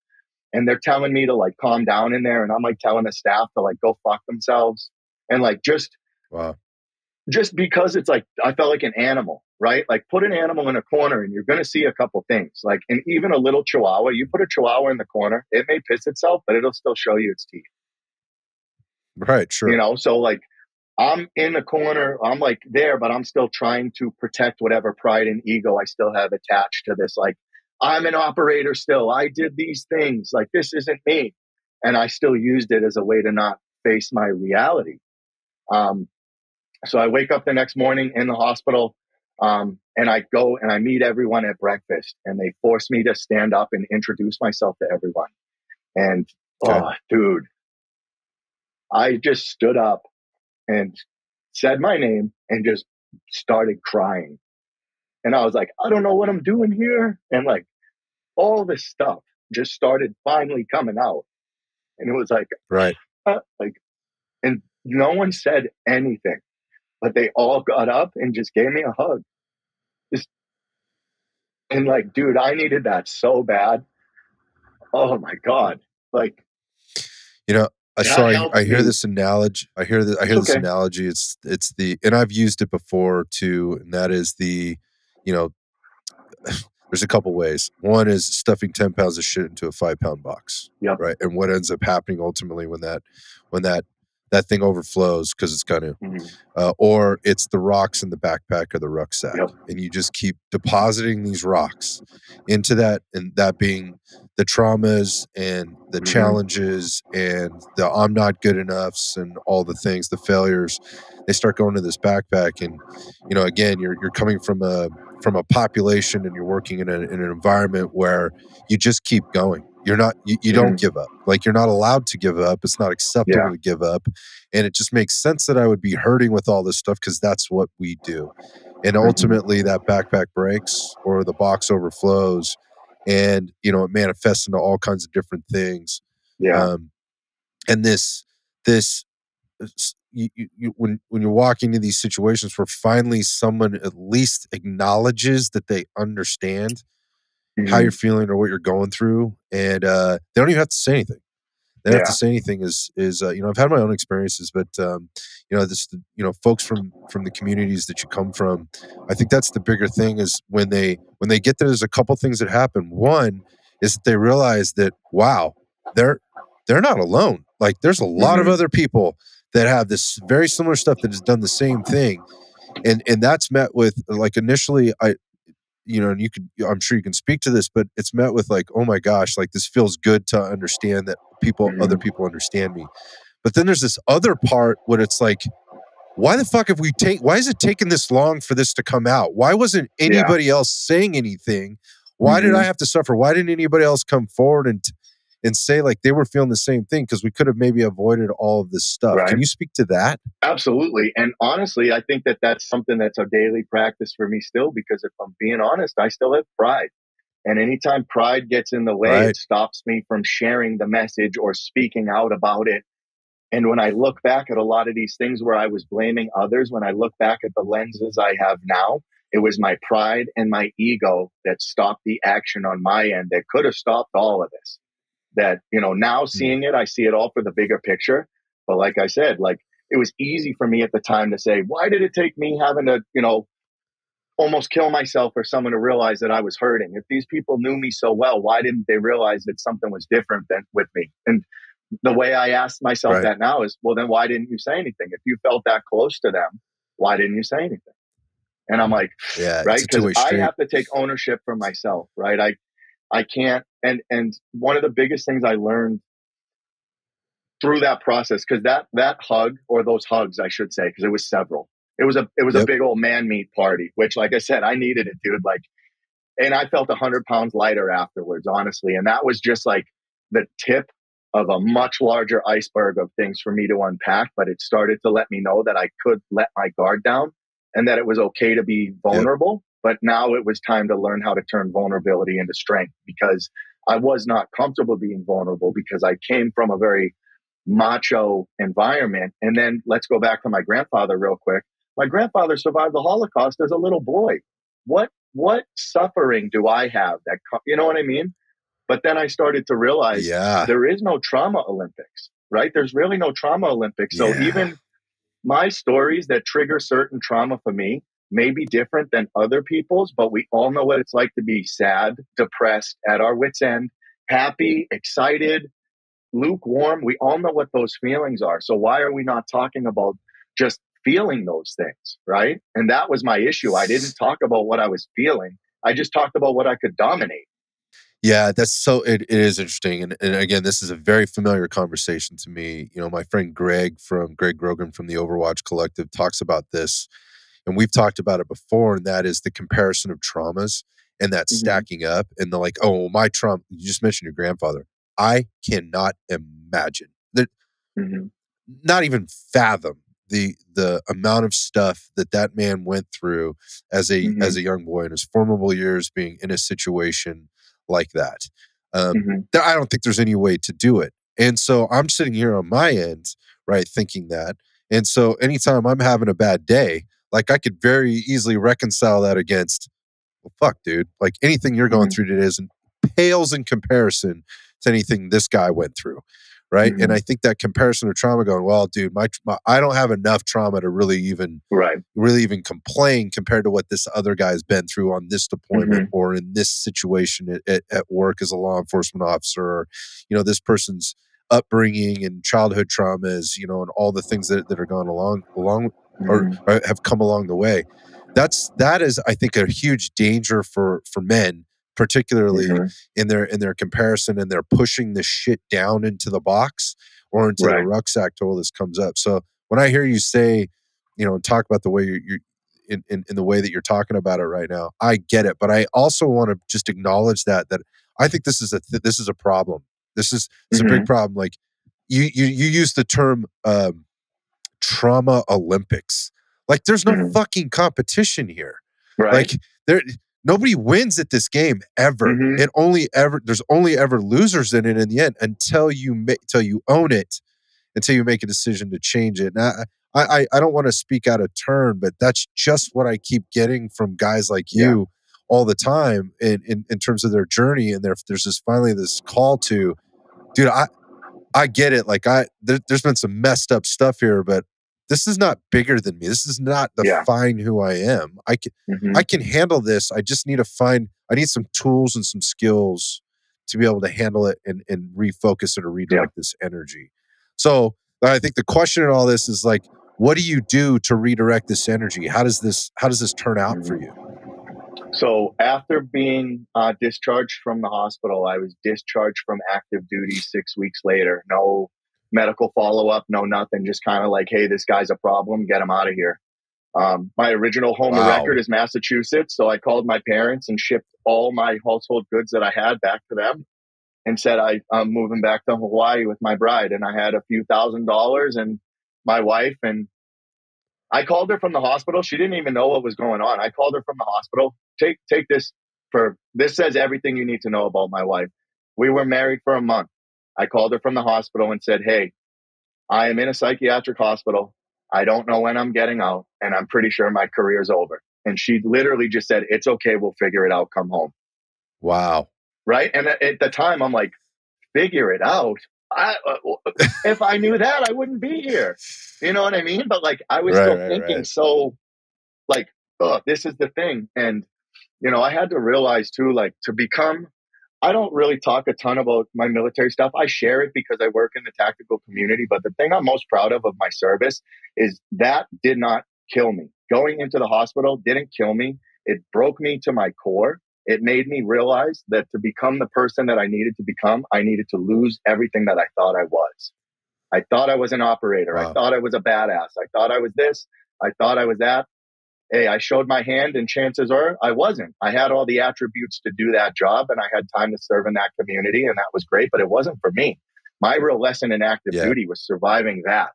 and they're telling me to like calm down in there, and I'm like telling the staff to like go fuck themselves, and like just wow. just because it's like I felt like an animal, right? Like put an animal in a corner and you're going to see a couple things. Like, and even a little chihuahua, you put a chihuahua in the corner, it may piss itself, but it'll still show you its teeth. Right, sure. You know, so like I'm in the corner, I'm like there, but I'm still trying to protect whatever pride and ego I still have attached to this. Like I'm an operator still. I did these things. Like this isn't me. And I still used it as a way to not face my reality. Um, so I wake up the next morning in the hospital, um, and I go and I meet everyone at breakfast, and they force me to stand up and introduce myself to everyone. And okay. oh, dude, I just stood up and said my name and just started crying. And I was like, I don't know what I'm doing here. And like all this stuff just started finally coming out. And it was like, right. Uh, like, and no one said anything, but they all got up and just gave me a hug. Just, and like, dude, I needed that so bad. Oh my God. Like, you know, I saw. I hear this analogy. I hear this. I hear this analogy. It's it's the, and I've used it before too. And that is the, you know, there's a couple ways. One is stuffing ten pounds of shit into a five pound box. Yeah. Right. And what ends up happening ultimately when that when that that thing overflows because it's kind of, mm-hmm. uh, or it's the rocks in the backpack or the rucksack, yep. and you just keep depositing these rocks into that, and that being the traumas and the mm-hmm. challenges and the I'm not good enoughs and all the things, the failures. They start going to this backpack, and you know, again, you're you're coming from a from a population, and you're working in, a, in an environment where you just keep going. You're not, you, you don't give up. Like you're not allowed to give up. It's not acceptable yeah. to give up. And it just makes sense that I would be hurting with all this stuff because that's what we do. And ultimately that backpack breaks or the box overflows, and, you know, it manifests into all kinds of different things. Yeah. Um, and this, this, you, you, when, when you're walking into these situations where finally someone at least acknowledges that they understand Mm-hmm. how you're feeling or what you're going through, and uh, they don't even have to say anything. They don't yeah. have to say anything. Is is uh, you know, I've had my own experiences, but um, you know, this you know, folks from from the communities that you come from, I think that's the bigger thing is when they when they get there. There's a couple things that happen. One is that they realize that wow, they're they're not alone. Like there's a lot mm-hmm. of other people that have this very similar stuff that has done the same thing, and and that's met with like initially I. You know, and you could, I'm sure you can speak to this, but it's met with like, oh my gosh, like this feels good to understand that people, mm-hmm. other people understand me. But then there's this other part where it's like, why the fuck have we take? Why is it taking this long for this to come out? Why wasn't anybody yeah. else saying anything? Why mm-hmm. did I have to suffer? Why didn't anybody else come forward and and say like they were feeling the same thing? Because we could have maybe avoided all of this stuff. Right. Can you speak to that? Absolutely. And honestly, I think that that's something that's a daily practice for me still, because if I'm being honest, I still have pride. And anytime pride gets in the way, right. it stops me from sharing the message or speaking out about it. And when I look back at a lot of these things where I was blaming others, when I look back at the lenses I have now, it was my pride and my ego that stopped the action on my end that could have stopped all of this. That, you know, now seeing it, I see it all for the bigger picture. But like I said, like it was easy for me at the time to say, why did it take me having to, you know, almost kill myself or someone to realize that I was hurting? If these people knew me so well, why didn't they realize that something was different than with me? And the way I asked myself right. that now is, well, then why didn't you say anything? If you felt that close to them, why didn't you say anything? And I'm like, yeah, right, because I have to take ownership for myself, right? I I can't. And, and one of the biggest things I learned through that process, because that, that hug, or those hugs, I should say, because it was several, it was a, it was yep. a big old man meat party, which like I said, I needed it, dude. Like, and I felt a hundred pounds lighter afterwards, honestly. And that was just like the tip of a much larger iceberg of things for me to unpack, but it started to let me know that I could let my guard down and that it was okay to be vulnerable. Yep. But now it was time to learn how to turn vulnerability into strength, because I was not comfortable being vulnerable because I came from a very macho environment. And then let's go back to my grandfather real quick. My grandfather survived the Holocaust as a little boy. What what suffering do I have? That you know what I mean? But then I started to realize yeah. there is no trauma Olympics, right? There's really no trauma Olympics. So yeah. even my stories that trigger certain trauma for me may be different than other people's, but we all know what it's like to be sad, depressed, at our wits' end, happy, excited, lukewarm. We all know what those feelings are. So why are we not talking about just feeling those things, right? And that was my issue. I didn't talk about what I was feeling. I just talked about what I could dominate. Yeah, that's so, it, it is interesting. And, and again, this is a very familiar conversation to me. You know, my friend Greg from, Greg Grogan from the Overwatch Collective talks about this. And we've talked about it before, and that is the comparison of traumas and that mm-hmm. stacking up and the like, oh, my trauma, you just mentioned your grandfather. I cannot imagine, that, mm-hmm. not even fathom the the amount of stuff that that man went through as a mm-hmm. as a young boy in his formable years, being in a situation like that. Um, mm-hmm. th- I don't think there's any way to do it. And so I'm sitting here on my end, right, thinking that. And so anytime I'm having a bad day, like I could very easily reconcile that against, well, fuck, dude. Like anything you're going mm-hmm. through today isn't pales in comparison to anything this guy went through, right? Mm-hmm. And I think that comparison of trauma, going, well, dude, my, my I don't have enough trauma to really even right. really even complain compared to what this other guy's been through on this deployment mm-hmm. or in this situation at, at, at work as a law enforcement officer, or you know, this person's upbringing and childhood traumas, you know, and all the things that that are gone along along. Or, or have come along the way. That's that is, I think, a huge danger for for men, particularly mm-hmm. in their in their comparison, and they're pushing this shit down into the box or into right. the rucksack to all this comes up. So when I hear you say, you know, and talk about the way you're, you're in, in in the way that you're talking about it right now, I get it. But I also want to just acknowledge that that I think this is a th- this is a problem. This is it's mm-hmm. a big problem. Like you you you use the term. Um, Trauma Olympics. Like there's no mm-hmm. fucking competition here. Right. Like there nobody wins at this game ever. Mm-hmm. It only ever there's only ever losers in it in the end, until you make until you own it, until you make a decision to change it. And I I I don't want to speak out of turn, but that's just what I keep getting from guys like you yeah. all the time in, in in terms of their journey, and there's there's this finally this call to, dude, I I get it. Like I, there, there's been some messed up stuff here, but this is not bigger than me. This is not define yeah. who I am. I can, mm-hmm. I can handle this. I just need to find. I need some tools and some skills to be able to handle it and, and refocus it or redirect yeah. this energy. So I think the question in all this is like, what do you do to redirect this energy? How does this How does this turn out mm-hmm. for you? So after being uh, discharged from the hospital, I was discharged from active duty six weeks later. No medical follow-up, no nothing. Just kind of like, hey, this guy's a problem. Get him out of here. Um, my original home wow. of record is Massachusetts. So I called my parents and shipped all my household goods that I had back to them and said, I, I'm moving back to Hawaii with my bride. And I had a few thousand dollars and my wife, and I called her from the hospital. She didn't even know what was going on. I called her from the hospital. Take take this for, this says everything you need to know about my wife. We were married for a month. I called her from the hospital and said, hey, I am in a psychiatric hospital. I don't know when I'm getting out, and I'm pretty sure my career's over. And she literally just said, it's okay, we'll figure it out, come home. Wow. Right? And at the time, I'm like, figure it out? I, if I knew that, I wouldn't be here. You know what I mean? But like, I was right, still right, thinking right. so like, ugh, this is the thing. And, you know, I had to realize too, like to become, I don't really talk a ton about my military stuff. I share it because I work in the tactical community. But the thing I'm most proud of, of my service, is that did not kill me. Going into the hospital didn't kill me. It broke me to my core. It made me realize that to become the person that I needed to become, I needed to lose everything that I thought I was. I thought I was an operator. Wow. I thought I was a badass. I thought I was this. I thought I was that. Hey, I showed my hand, and chances are I wasn't. I had all the attributes to do that job, and I had time to serve in that community, and that was great, but it wasn't for me. My real lesson in active yeah. duty was surviving that.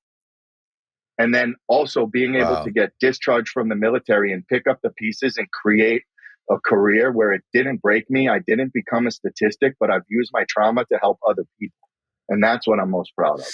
And then also being able wow. to get discharged from the military and pick up the pieces and create a career where it didn't break me. I didn't become a statistic, but I've used my trauma to help other people. And that's what I'm most proud of.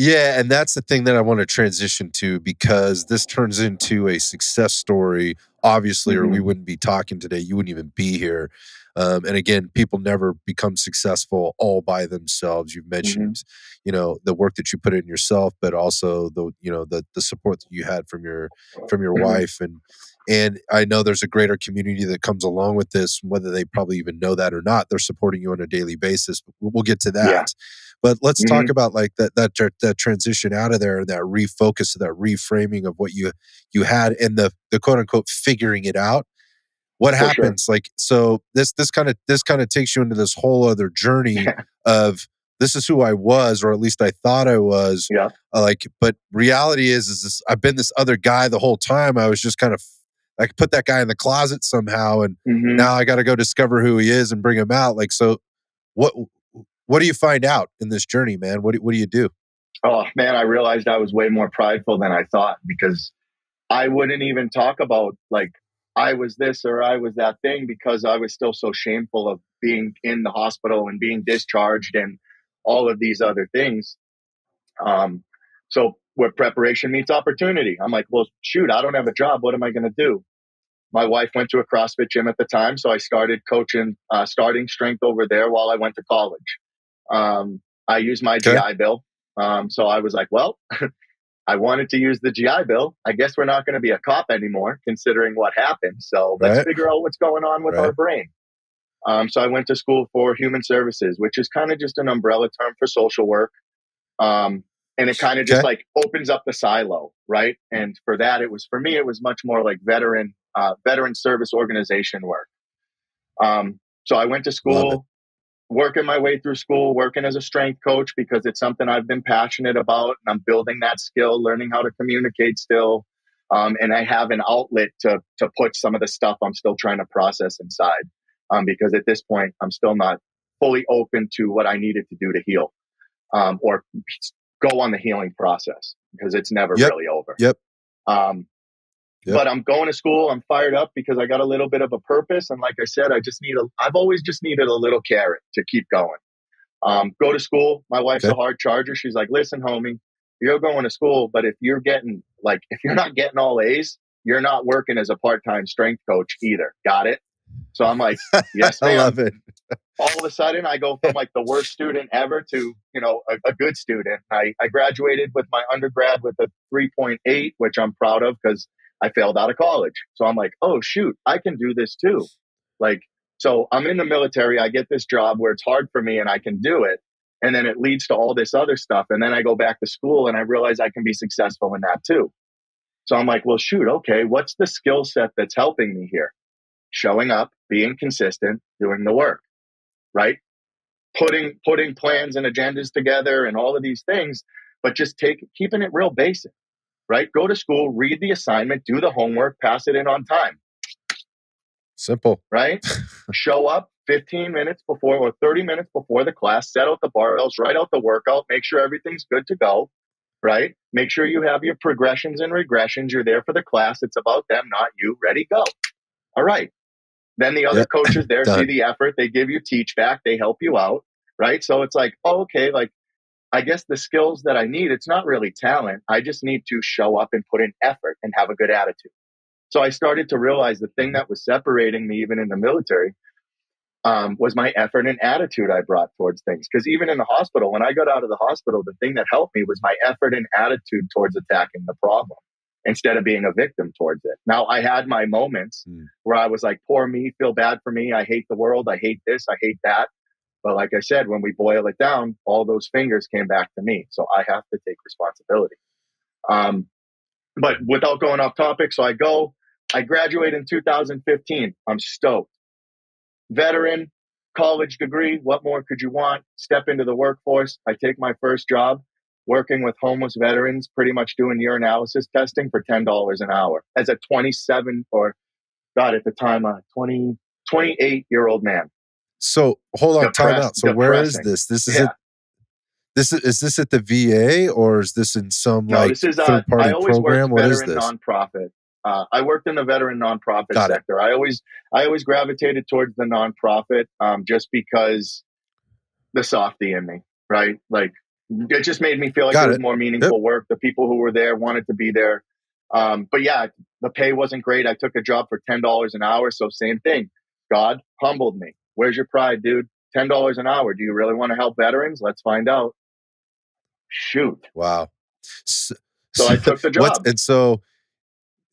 Yeah, and that's the thing that I want to transition to, because this turns into a success story, obviously, mm-hmm. or we wouldn't be talking today. You wouldn't even be here. Um, and again, people never become successful all by themselves. You've mentioned, mm-hmm. you know, the work that you put in yourself, but also the, you know, the the support that you had from your from your mm-hmm. wife, and and I know there's a greater community that comes along with this, whether they probably even know that or not. They're supporting you on a daily basis. We'll, we'll get to that, yeah. but let's mm-hmm. talk about like that that that transition out of there, that refocus, that reframing of what you you had, and the the quote unquote figuring it out. What For happens? Sure. Like, so this this kind of this kind of takes you into this whole other journey yeah. of this is who I was, or at least I thought I was. Yeah. Uh, like, but reality is, is this, I've been this other guy the whole time. I was just kind of, I put that guy in the closet somehow, and mm-hmm. now I got to go discover who he is and bring him out. Like, so what what do you find out in this journey, man? What do, what do you do? Oh man, I realized I was way more prideful than I thought, because I wouldn't even talk about like, I was this or I was that thing, because I was still so shameful of being in the hospital and being discharged and all of these other things. Um, so where preparation meets opportunity, I'm like, well, shoot, I don't have a job. What am I going to do? My wife went to a CrossFit gym at the time. So I started coaching, uh, starting strength over there while I went to college. Um, I used my okay. G I Bill. Um, so I was like, well, I wanted to use the G I Bill. I guess we're not going to be a cop anymore, considering what happened. So let's right. figure out what's going on with right. our brain. Um, so I went to school for human services, which is kind of just an umbrella term for social work. Um, and it kind of okay. just like opens up the silo, right? And for that, it was, for me, it was much more like veteran, uh, veteran service organization work. Um, so I went to school, working my way through school, working as a strength coach, because it's something I've been passionate about, and I'm building that skill, learning how to communicate still. Um, and I have an outlet to to put some of the stuff I'm still trying to process inside, um, because at this point, I'm still not fully open to what I needed to do to heal, um, or go on the healing process, because it's never yep. really over. Yep. Um, Yep. But I'm going to school. I'm fired up because I got a little bit of a purpose. And like I said, I just need a, I've always just needed a little carrot to keep going. Um, go to school. My wife's okay. a hard charger. She's like, listen, homie, you're going to school, but if you're getting like, if you're not getting all A's, you're not working as a part-time strength coach either. Got it? So I'm like, yes, ma'am. I love it. All of a sudden I go from like the worst student ever to, you know, a, a good student. I, I graduated with my undergrad with a three point eight, which I'm proud of, because I failed out of college. So I'm like, oh shoot, I can do this too. Like, so I'm in the military. I get this job where it's hard for me and I can do it. And then it leads to all this other stuff. And then I go back to school and I realize I can be successful in that too. So I'm like, well, shoot, okay, what's the skill set that's helping me here? Showing up, being consistent, doing the work, right? Putting, putting plans and agendas together and all of these things, but just take, keeping it real basic. Right? Go to school, read the assignment, do the homework, pass it in on time. Simple. Right? Show up fifteen minutes before or thirty minutes before the class, set out the barbells, write out the workout, make sure everything's good to go. Right? Make sure you have your progressions and regressions. You're there for the class. It's about them, not you. Ready, go. All right. Then the other yep. coach is there, see the effort. They give you teach back. They help you out. Right? So it's like, oh, okay, like, I guess the skills that I need, it's not really talent. I just need to show up and put in effort and have a good attitude. So I started to realize the thing that was separating me, even in the military, um, was my effort and attitude I brought towards things. Because even in the hospital, when I got out of the hospital, the thing that helped me was my effort and attitude towards attacking the problem instead of being a victim towards it. Now, I had my moments mm. where I was like, poor me, feel bad for me. I hate the world. I hate this. I hate that. But like I said, when we boil it down, all those fingers came back to me. So I have to take responsibility. Um, but without going off topic, so I go, I graduate in two thousand fifteen. I'm stoked. Veteran, college degree, what more could you want? Step into the workforce. I take my first job working with homeless veterans, pretty much doing urinalysis testing for ten dollars an hour as a twenty-seven or God, at the time, a twenty, twenty-eight year old man. So hold on, Depress, time out. So depressing. Where is this? This is yeah. it. This is is this at the V A or is this in some no, like this is, uh, third party program? What is this? I always worked veteran nonprofit. Uh, I worked in the veteran nonprofit Got sector. It. I always, I always gravitated towards the nonprofit, um, just because the softy in me, right? Like it just made me feel like Got it was it. more meaningful yep. work. The people who were there wanted to be there. Um, but yeah, the pay wasn't great. I took a job for ten dollars an hour. So same thing. God humbled me. Where's your pride, dude? ten dollars an hour. Do you really want to help veterans? Let's find out. Shoot. Wow. So, so I took the job. And so,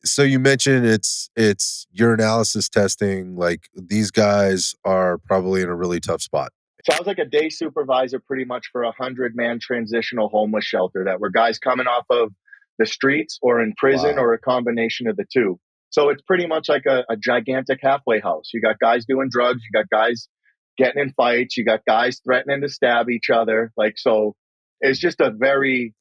so you mentioned it's, it's urinalysis testing. Like these guys are probably in a really tough spot. So I was like a day supervisor pretty much for a hundred man transitional homeless shelter that were guys coming off of the streets or in prison wow. or a combination of the two. So it's pretty much like a, a gigantic halfway house. You got guys doing drugs. You got guys getting in fights. You got guys threatening to stab each other. Like, so it's just a very,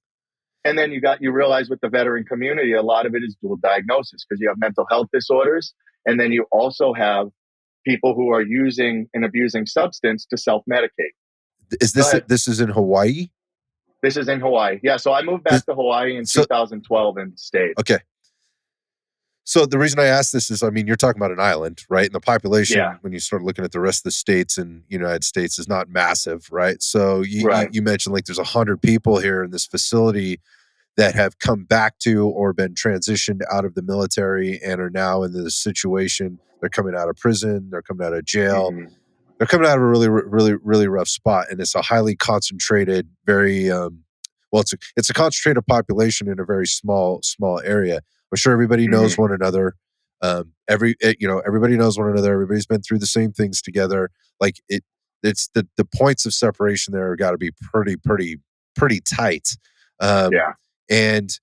and then you got, you realize with the veteran community, a lot of it is dual diagnosis because you have mental health disorders. And then you also have people who are using and abusing substance to self-medicate. Is this, but, this is in Hawaii? This is in Hawaii. Yeah. So I moved back this, to Hawaii in so, two thousand twelve and stayed. Okay. So the reason I ask this is, I mean, you're talking about an island, right? And the population, yeah. when you start looking at the rest of the states in the United States, is not massive, right? So you, right. you, you mentioned like there's one hundred people here in this facility that have come back to or been transitioned out of the military and are now in this situation. They're coming out of prison. They're coming out of jail. Mm-hmm. They're coming out of a really, really, really rough spot. And it's a highly concentrated, very, um, well, it's a, it's a concentrated population in a very small, small area. I'm sure everybody knows mm-hmm. one another. Um, every you know, everybody knows one another. Everybody's been through the same things together. Like it, it's the the points of separation there have got to be pretty, pretty, pretty tight. Um, yeah. And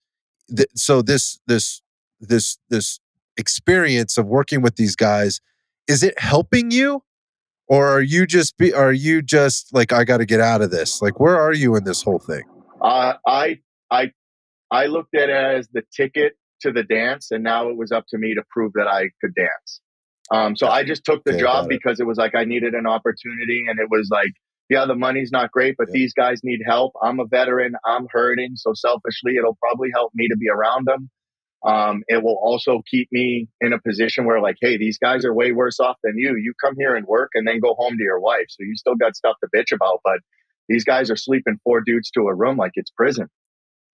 th- so this this this this experience of working with these guys, is it helping you, or are you just be, are you just like I got to get out of this? Like where are you in this whole thing? Uh, I I I looked at it as the ticket to the dance, and now it was up to me to prove that I could dance. Um, so I just took the yeah, job because it was like, I needed an opportunity, and it was like, yeah, the money's not great, but yeah. these guys need help. I'm a veteran. I'm hurting. So selfishly, it'll probably help me to be around them. Um, it will also keep me in a position where like, hey, these guys are way worse off than you. You come here and work and then go home to your wife. So you still got stuff to bitch about, but these guys are sleeping four dudes to a room like it's prison.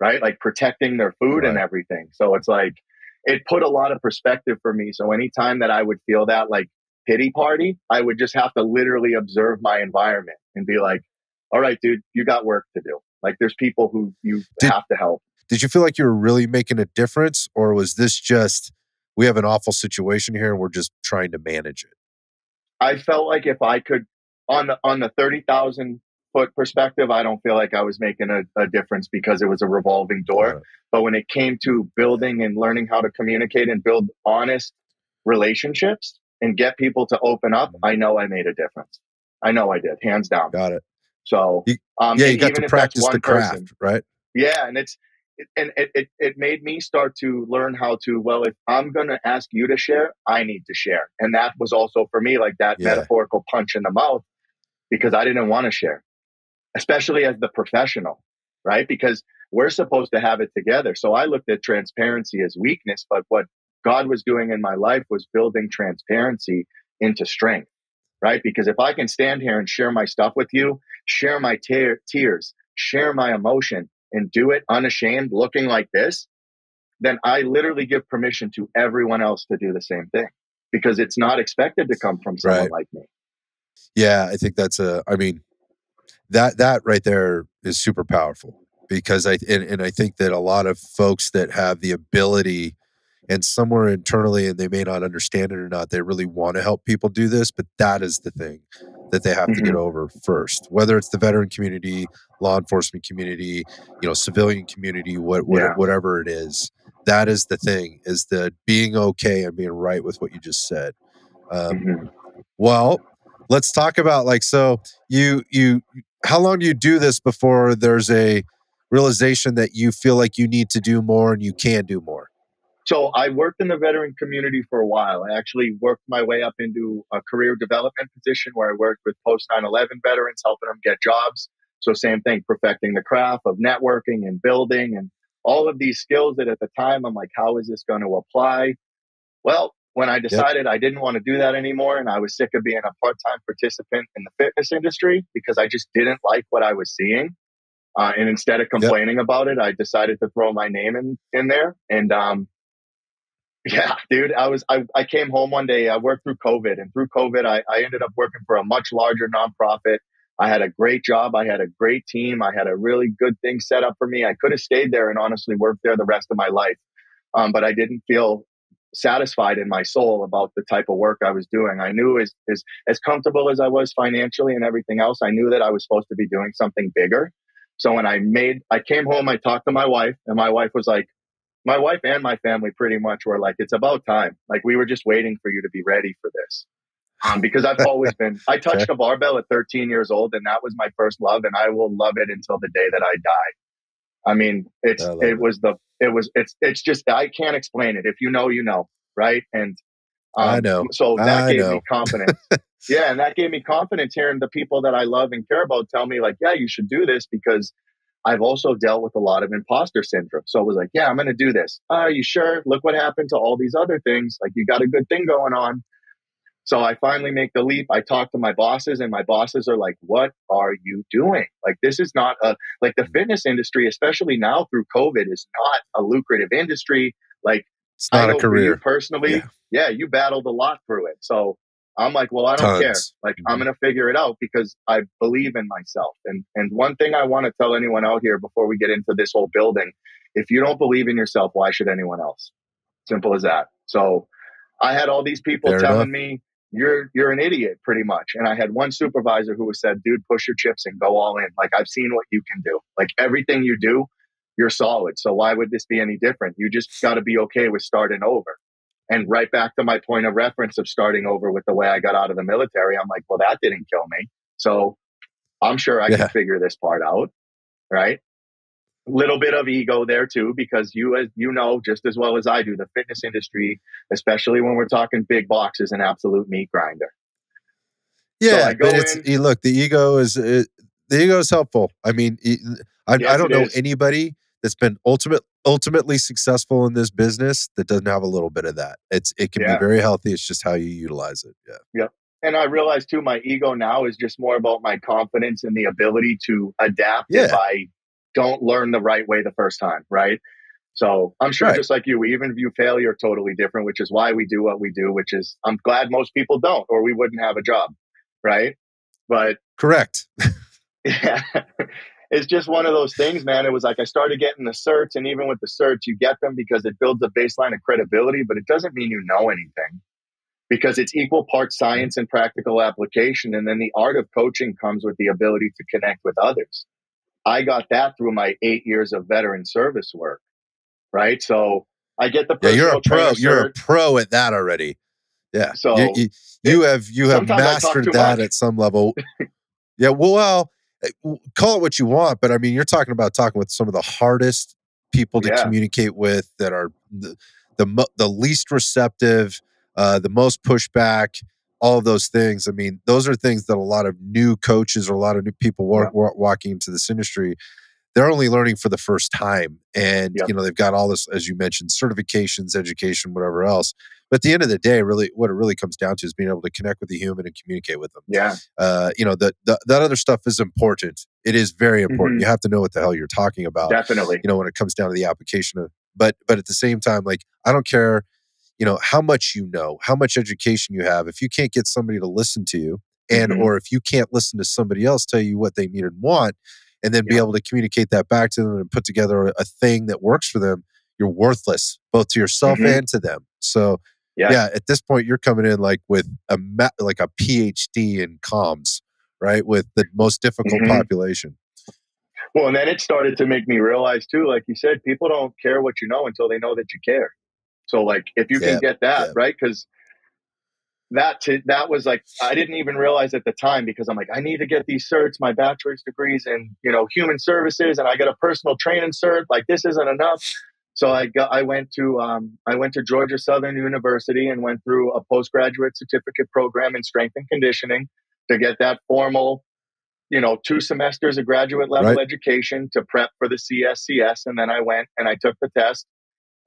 Right? Like protecting their food right. and everything. So it's like, it put a lot of perspective for me. So anytime that I would feel that like pity party, I would just have to literally observe my environment and be like, all right, dude, you got work to do. Like there's people who you did, have to help. Did you feel like you were really making a difference, or was this just, we have an awful situation here and we're just trying to manage it? I felt like if I could, on the, on the thirty thousand foot perspective, I don't feel like I was making a, a difference because it was a revolving door. Right. But when it came to building and learning how to communicate and build honest relationships and get people to open up, I know I made a difference. I know I did, hands down. Got it. So you, um, yeah, you got to practice the craft, person, right? Yeah, and it's it, and it, it it made me start to learn how to. Well, if I'm going to ask you to share, I need to share, and that was also for me like that yeah. metaphorical punch in the mouth because I didn't want to share. Especially as the professional, right? Because we're supposed to have it together. So I looked at transparency as weakness, but what God was doing in my life was building transparency into strength, right? Because if I can stand here and share my stuff with you, share my te- tears, share my emotion, and do it unashamed, looking like this, then I literally give permission to everyone else to do the same thing because it's not expected to come from someone right. like me. Yeah, I think that's a, I mean, That that right there is super powerful because I and, and I think that a lot of folks that have the ability and somewhere internally and they may not understand it or not, they really want to help people do this, but that is the thing that they have mm-hmm. to get over first. Whether it's the veteran community, law enforcement community, you know, civilian community, what, what yeah. whatever it is, that is the thing is the being okay and being right with what you just said. Um, mm-hmm. Well, let's talk about like so you you. How long do you do this before there's a realization that you feel like you need to do more and you can do more? So I worked in the veteran community for a while. I actually worked my way up into a career development position where I worked with post nine eleven veterans, helping them get jobs. So same thing, perfecting the craft of networking and building and all of these skills that at the time I'm like, how is this going to apply? Well, when I decided yep. I didn't want to do that anymore and I was sick of being a part-time participant in the fitness industry because I just didn't like what I was seeing. Uh, and instead of complaining yep. about it, I decided to throw my name in, in there. And um, yeah, dude, I was I, I came home one day. I worked through COVID, and through COVID, I, I ended up working for a much larger nonprofit. I had a great job. I had a great team. I had a really good thing set up for me. I could have stayed there and honestly worked there the rest of my life. Um, but I didn't feel satisfied in my soul about the type of work I was doing. I knew as, as, as comfortable as I was financially and everything else, I knew that I was supposed to be doing something bigger. So when I made, I came home, I talked to my wife, and my wife was like, my wife and my family pretty much were like, it's about time. Like, we were just waiting for you to be ready for this. Um, because I've always been, I touched okay. a barbell at thirteen years old, and that was my first love, and I will love it until the day that I die. I mean, it's, I it was it. the, it was, it's, it's just, I can't explain it. If you know, you know, right? And um, I know. So that I gave know. me confidence. Yeah. And that gave me confidence hearing the people that I love and care about tell me like, yeah, you should do this, because I've also dealt with a lot of imposter syndrome. So I was like, yeah, I'm going to do this. Oh, are you sure? Look what happened to all these other things. Like, you got a good thing going on. So I finally make the leap. I talk to my bosses, and my bosses are like, what are you doing? Like, this is not a, like, the fitness industry, especially now through COVID, is not a lucrative industry. Like, it's not I a career. Personally, yeah. yeah, you battled a lot through it. So I'm like, well, I don't Tons. care. Like, mm-hmm. I'm going to figure it out because I believe in myself. And and one thing I want to tell anyone out here before we get into this whole building, if you don't believe in yourself, why should anyone else? Simple as that. So I had all these people Fair telling enough. me, You're you're an idiot, pretty much. And I had one supervisor who said, dude, push your chips and go all in. Like, I've seen what you can do. Like, everything you do, you're solid. So why would this be any different? You just got to be okay with starting over. And right back to my point of reference of starting over with the way I got out of the military, I'm like, well, that didn't kill me. So I'm sure I yeah. can figure this part out, right? Little bit of ego there too, because you, as you know, just as well as I do, the fitness industry, especially when we're talking big box, is an absolute meat grinder. Yeah. So I go but it's, in, look, the ego is, it, the ego is helpful. I mean, I, yes, I don't know is. anybody that's been ultimate, ultimately successful in this business that doesn't have a little bit of that. It's, it can yeah. be very healthy. It's just how you utilize it. Yeah. Yep. And I realize too, my ego now is just more about my confidence and the ability to adapt yeah. if I don't learn the right way the first time, right? So I'm sure right. just like you, we even view failure totally different, which is why we do what we do, which is, I'm glad most people don't, or we wouldn't have a job, right? But correct. yeah. It's just one of those things, man. It was like, I started getting the certs, and even with the certs, you get them because it builds a baseline of credibility, but it doesn't mean you know anything, because it's equal parts science and practical application. And then the art of coaching comes with the ability to connect with others. I got that through my eight years of veteran service work, right? So I get the personal yeah, you're a pro. Cert. You're a pro at that already. Yeah. So you, you, you it, have you have mastered that much. At some level. yeah. Well, well, call it what you want, but I mean, you're talking about talking with some of the hardest people to yeah. communicate with, that are the the, the least receptive, uh, the most pushback. All of those things. I mean, those are things that a lot of new coaches or a lot of new people walk, yeah. walking into this industry, they're only learning for the first time. And, yeah. you know, they've got all this, as you mentioned, certifications, education, whatever else. But at the end of the day, really, what it really comes down to is being able to connect with the human and communicate with them. Yeah. Uh, you know, the, the, that other stuff is important. It is very important. Mm-hmm. You have to know what the hell you're talking about. Definitely. You know, when it comes down to the application of, but, but at the same time, like, I don't care, you know, how much you know, how much education you have. If you can't get somebody to listen to you, and mm-hmm. or if you can't listen to somebody else tell you what they need and want, and then yeah. be able to communicate that back to them and put together a thing that works for them, you're worthless, both to yourself mm-hmm. and to them. So yeah. yeah, at this point, you're coming in like with a ma- like a PhD in comms, right? With the most difficult mm-hmm. population. Well, and then it started to make me realize too, like you said, people don't care what you know until they know that you care. So like, if you can yep, get that, yep. right? Because that t- that was like, I didn't even realize at the time, because I'm like, I need to get these certs, my bachelor's degrees in, you know, human services, and I got a personal training cert. Like, this isn't enough. So I got, I went to um, I went to Georgia Southern University and went through a postgraduate certificate program in strength and conditioning to get that formal, you know, two semesters of graduate level right. education to prep for the C S C S. And then I went and I took the test.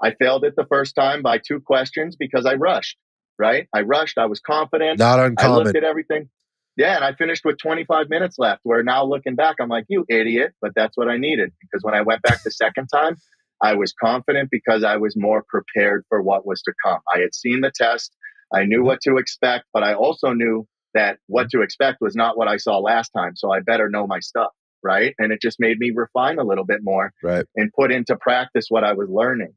I failed it the first time by two questions because I rushed, right? I rushed. I was confident. Not uncommon. I looked at everything. Yeah, and I finished with twenty-five minutes left, where now looking back, I'm like, you idiot. But that's what I needed, because when I went back the second time, I was confident because I was more prepared for what was to come. I had seen the test. I knew what to expect, but I also knew that what to expect was not what I saw last time. So I better know my stuff, right? And it just made me refine a little bit more, right, and put into practice what I was learning.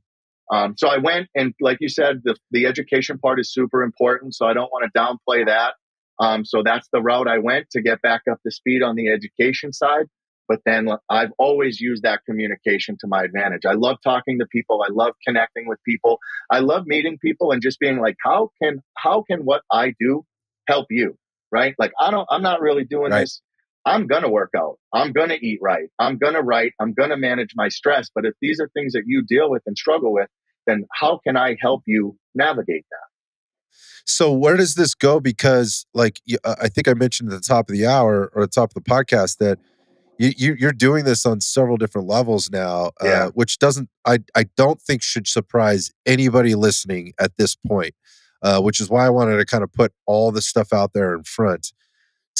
Um, so I went, and like you said, the, the education part is super important. So I don't want to downplay that. Um, so that's the route I went to get back up to speed on the education side. But then I've always used that communication to my advantage. I love talking to people. I love connecting with people. I love meeting people and just being like, how can, how can what I do help you? Right? Like, I don't, I'm not really doing right. this. I'm going to work out. I'm going to eat right. I'm going to write. I'm going to manage my stress. But if these are things that you deal with and struggle with, then how can I help you navigate that? So where does this go? Because like, I think I mentioned at the top of the hour or the top of the podcast that you, you, you're doing this on several different levels now, yeah. uh, which doesn't, I, I don't think should surprise anybody listening at this point, uh, which is why I wanted to kind of put all this stuff out there in front.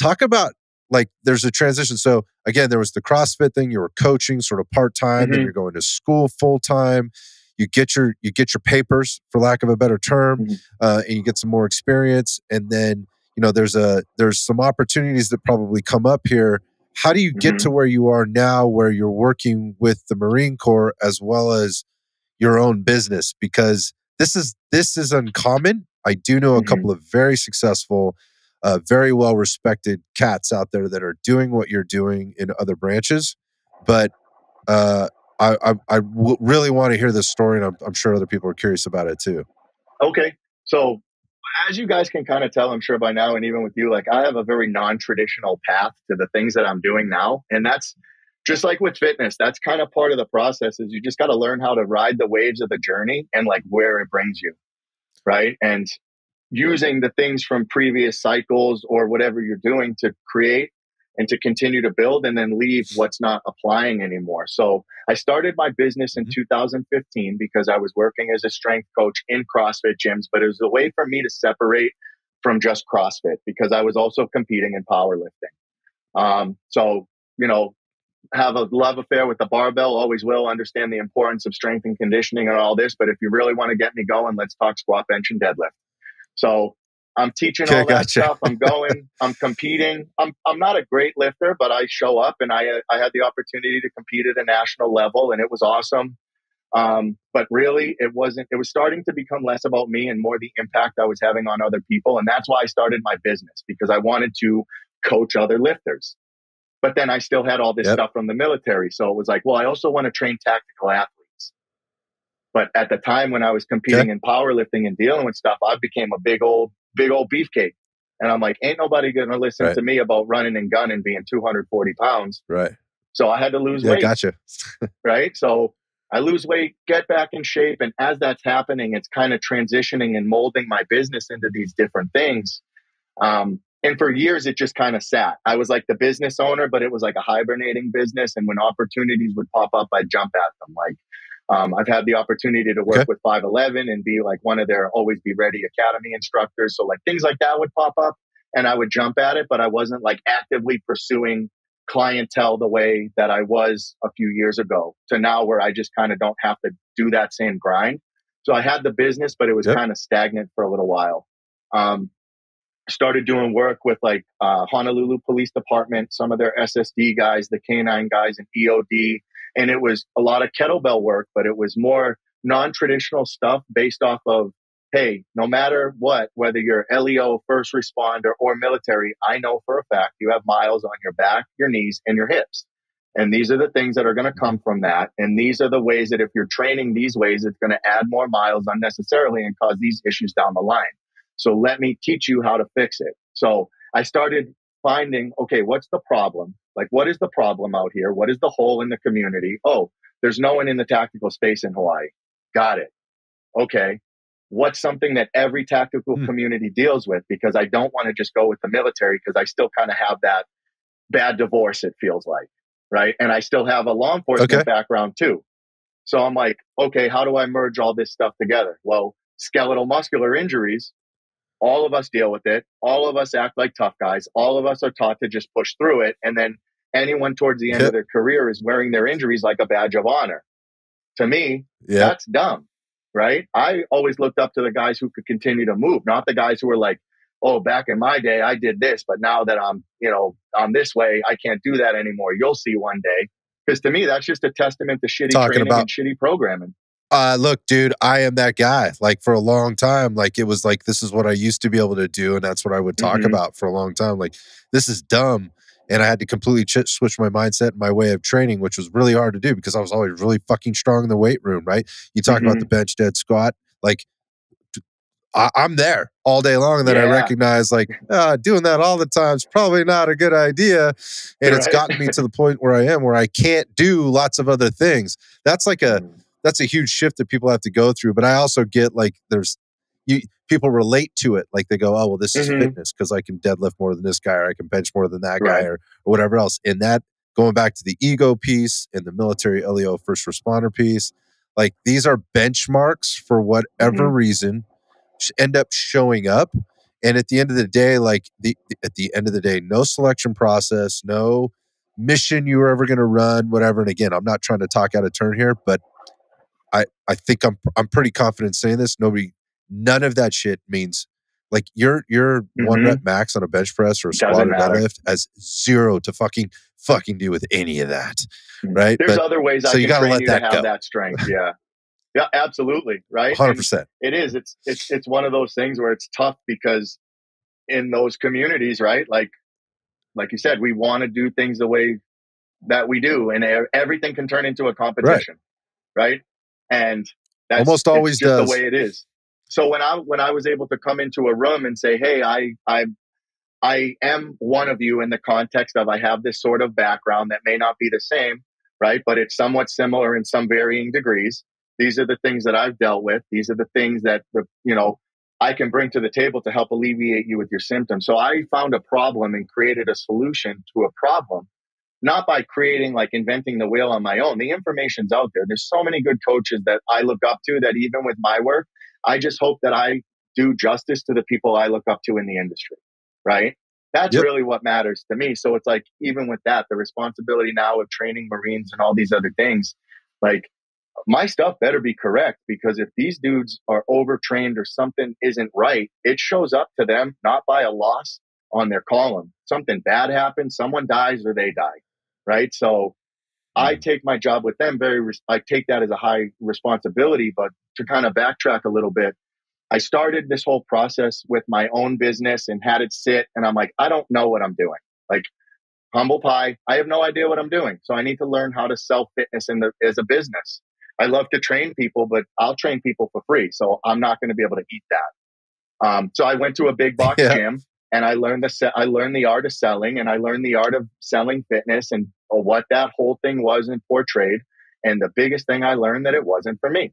Talk about like, there's a transition. So again, there was the CrossFit thing. You were coaching sort of part-time, mm-hmm. and you're going to school full-time. You get your you get your papers, for lack of a better term, mm-hmm. uh, and you get some more experience. And then you know there's a there's some opportunities that probably come up here. How do you mm-hmm. get to where you are now, where you're working with the Marine Corps as well as your own business? Because this is this is uncommon. I do know a mm-hmm. couple of very successful, uh, very well respected cats out there that are doing what you're doing in other branches, but. Uh, I, I, I w- really want to hear this story, and I'm, I'm sure other people are curious about it too. Okay. So as you guys can kind of tell, I'm sure by now, and even with you, like I have a very non-traditional path to the things that I'm doing now. And that's just like with fitness, that's kind of part of the process is you just got to learn how to ride the waves of the journey and like where it brings you. Right. And using the things from previous cycles or whatever you're doing to create and to continue to build and then leave what's not applying anymore. So I started my business in two thousand fifteen because I was working as a strength coach in CrossFit gyms, but it was a way for me to separate from just CrossFit because I was also competing in powerlifting. Um, so, you know, have a love affair with the barbell, always will, understand the importance of strength and conditioning and all this. But if you really want to get me going, let's talk squat, bench, and deadlift. So I'm teaching all okay, that gotcha. stuff. I'm going, I'm competing. I'm I'm not a great lifter, but I show up and I I had the opportunity to compete at a national level and it was awesome. Um, but really it wasn't, it was starting to become less about me and more the impact I was having on other people. And that's why I started my business because I wanted to coach other lifters. But then I still had all this yep. stuff from the military. So it was like, well, I also want to train tactical athletes. But at the time when I was competing okay. in powerlifting and dealing with stuff, I became a big old, big old beefcake. And I'm like, ain't nobody going to listen right. to me about running and gunning being two hundred forty pounds. Right. So I had to lose yeah, weight. Gotcha. Right. So I lose weight, get back in shape. And as that's happening, it's kind of transitioning and molding my business into these different things. Um, and for years, it just kind of sat. I was like the business owner, but it was like a hibernating business. And when opportunities would pop up, I'd jump at them. Like, Um, I've had the opportunity to work okay. with five eleven and be like one of their Always Be Ready Academy instructors. So like things like that would pop up and I would jump at it, but I wasn't like actively pursuing clientele the way that I was a few years ago to now where I just kind of don't have to do that same grind. So I had the business, but it was yep. kind of stagnant for a little while. Um, started doing work with like uh, Honolulu Police Department, some of their S S D guys, the K nine guys and E O D. And it was a lot of kettlebell work, but it was more non-traditional stuff based off of, hey, no matter what, whether you're L E O, first responder, or military, I know for a fact you have miles on your back, your knees, and your hips. And these are the things that are going to come from that. And these are the ways that if you're training these ways, it's going to add more miles unnecessarily and cause these issues down the line. So let me teach you how to fix it. So I started finding, okay, what's the problem? Like, what is the problem out here? What is the hole in the community? Oh, there's no one in the tactical space in Hawaii. Got it. Okay. What's something that every tactical hmm. community deals with? Because I don't want to just go with the military because I still kind of have that bad divorce, it feels like, right? And I still have a law enforcement okay. background too. So I'm like, okay, how do I merge all this stuff together? Well, skeletal muscular injuries, all of us deal with it. All of us act like tough guys. All of us are taught to just push through it. And then anyone towards the end yep. of their career is wearing their injuries like a badge of honor. To me, yep. that's dumb, right? I always looked up to the guys who could continue to move, not the guys who were like, oh, back in my day, I did this, but now that I'm, you know, I'm this way, I can't do that anymore. You'll see one day. Because to me, that's just a testament to shitty Talking training about, and shitty programming. Uh, look, dude, I am that guy. Like for a long time, like it was like, this is what I used to be able to do. And that's what I would talk mm-hmm. about for a long time. Like, this is dumb. And I had to completely ch- switch my mindset and my way of training, which was really hard to do because I was always really fucking strong in the weight room, right? You talk mm-hmm. about the bench, dead squat. Like I- I'm there all day long. And then yeah. I recognize like uh, doing that all the time is probably not a good idea. And right. it's gotten me to the point where I am, where I can't do lots of other things. That's like a, that's a huge shift that people have to go through. But I also get like, there's, you people relate to it. Like they go, oh, well, this is mm-hmm. fitness because I can deadlift more than this guy or I can bench more than that right. guy or, or whatever else. And that, going back to the ego piece and the military L E O first responder piece, like these are benchmarks for whatever mm-hmm. reason end up showing up. And at the end of the day, like the at the end of the day, no selection process, no mission you were ever going to run, whatever. And again, I'm not trying to talk out of turn here, but I, I think I'm I'm pretty confident saying this. Nobody... None of that shit means like your your mm-hmm. one rep max on a bench press or a squat or deadlift has zero to fucking fucking do with any of that, right? There's but, other ways. So I you got to let that have go. That strength, yeah, yeah, absolutely, right, one hundred percent. It is. It's it's it's one of those things where it's tough because in those communities, right? Like like you said, we want to do things the way that we do, and everything can turn into a competition, right? right? And that's almost always just does. The way it is. So when I when I was able to come into a room and say, hey, I I I am one of you in the context of I have this sort of background that may not be the same, right? But it's somewhat similar in some varying degrees. These are the things that I've dealt with. These are the things that the you know I can bring to the table to help alleviate you with your symptoms. So I found a problem and created a solution to a problem, not by creating like inventing the wheel on my own. The information's out there. There's so many good coaches that I look up to that even with my work, I just hope that I do justice to the people I look up to in the industry, right? That's yep. really what matters to me. So it's like, even with that, the responsibility now of training Marines and all these other things, like my stuff better be correct, because if these dudes are overtrained or something isn't right, it shows up to them, not by a loss on their column. Something bad happens, someone dies or they die, right? So I take my job with them very, I take that as a high responsibility. But to kind of backtrack a little bit, I started this whole process with my own business and had it sit. And I'm like, I don't know what I'm doing. Like humble pie, I have no idea what I'm doing. So I need to learn how to sell fitness in the, as a business. I love to train people, but I'll train people for free. So I'm not going to be able to eat that. Um, so I went to a big box yeah. gym and I learned the, I learned the art of selling and I learned the art of selling fitness and what that whole thing was and portrayed. And the biggest thing I learned that it wasn't for me.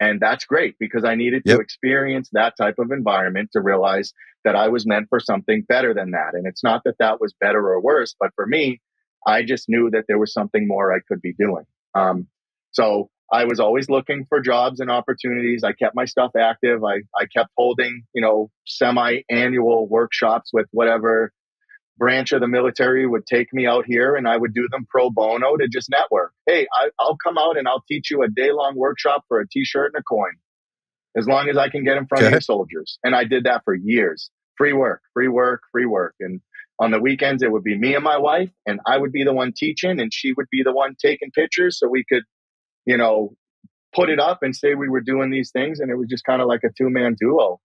And that's great because I needed yep. to experience that type of environment to realize that I was meant for something better than that. And it's not that that was better or worse, but for me, I just knew that there was something more I could be doing. Um, so I was always looking for jobs and opportunities. I kept my stuff active. I, I kept holding, you know, semi-annual workshops with whatever branch of the military would take me out here, and I would do them pro bono to just network. Hey, I, I'll come out and I'll teach you a day-long workshop for a t-shirt and a coin, as long as I can get in front okay. of your soldiers. And I did that for years. Free work, free work, free work. And on the weekends, it would be me and my wife, and I would be the one teaching, and she would be the one taking pictures so we could, you know, put it up and say we were doing these things. And it was just kind of like a two-man duo.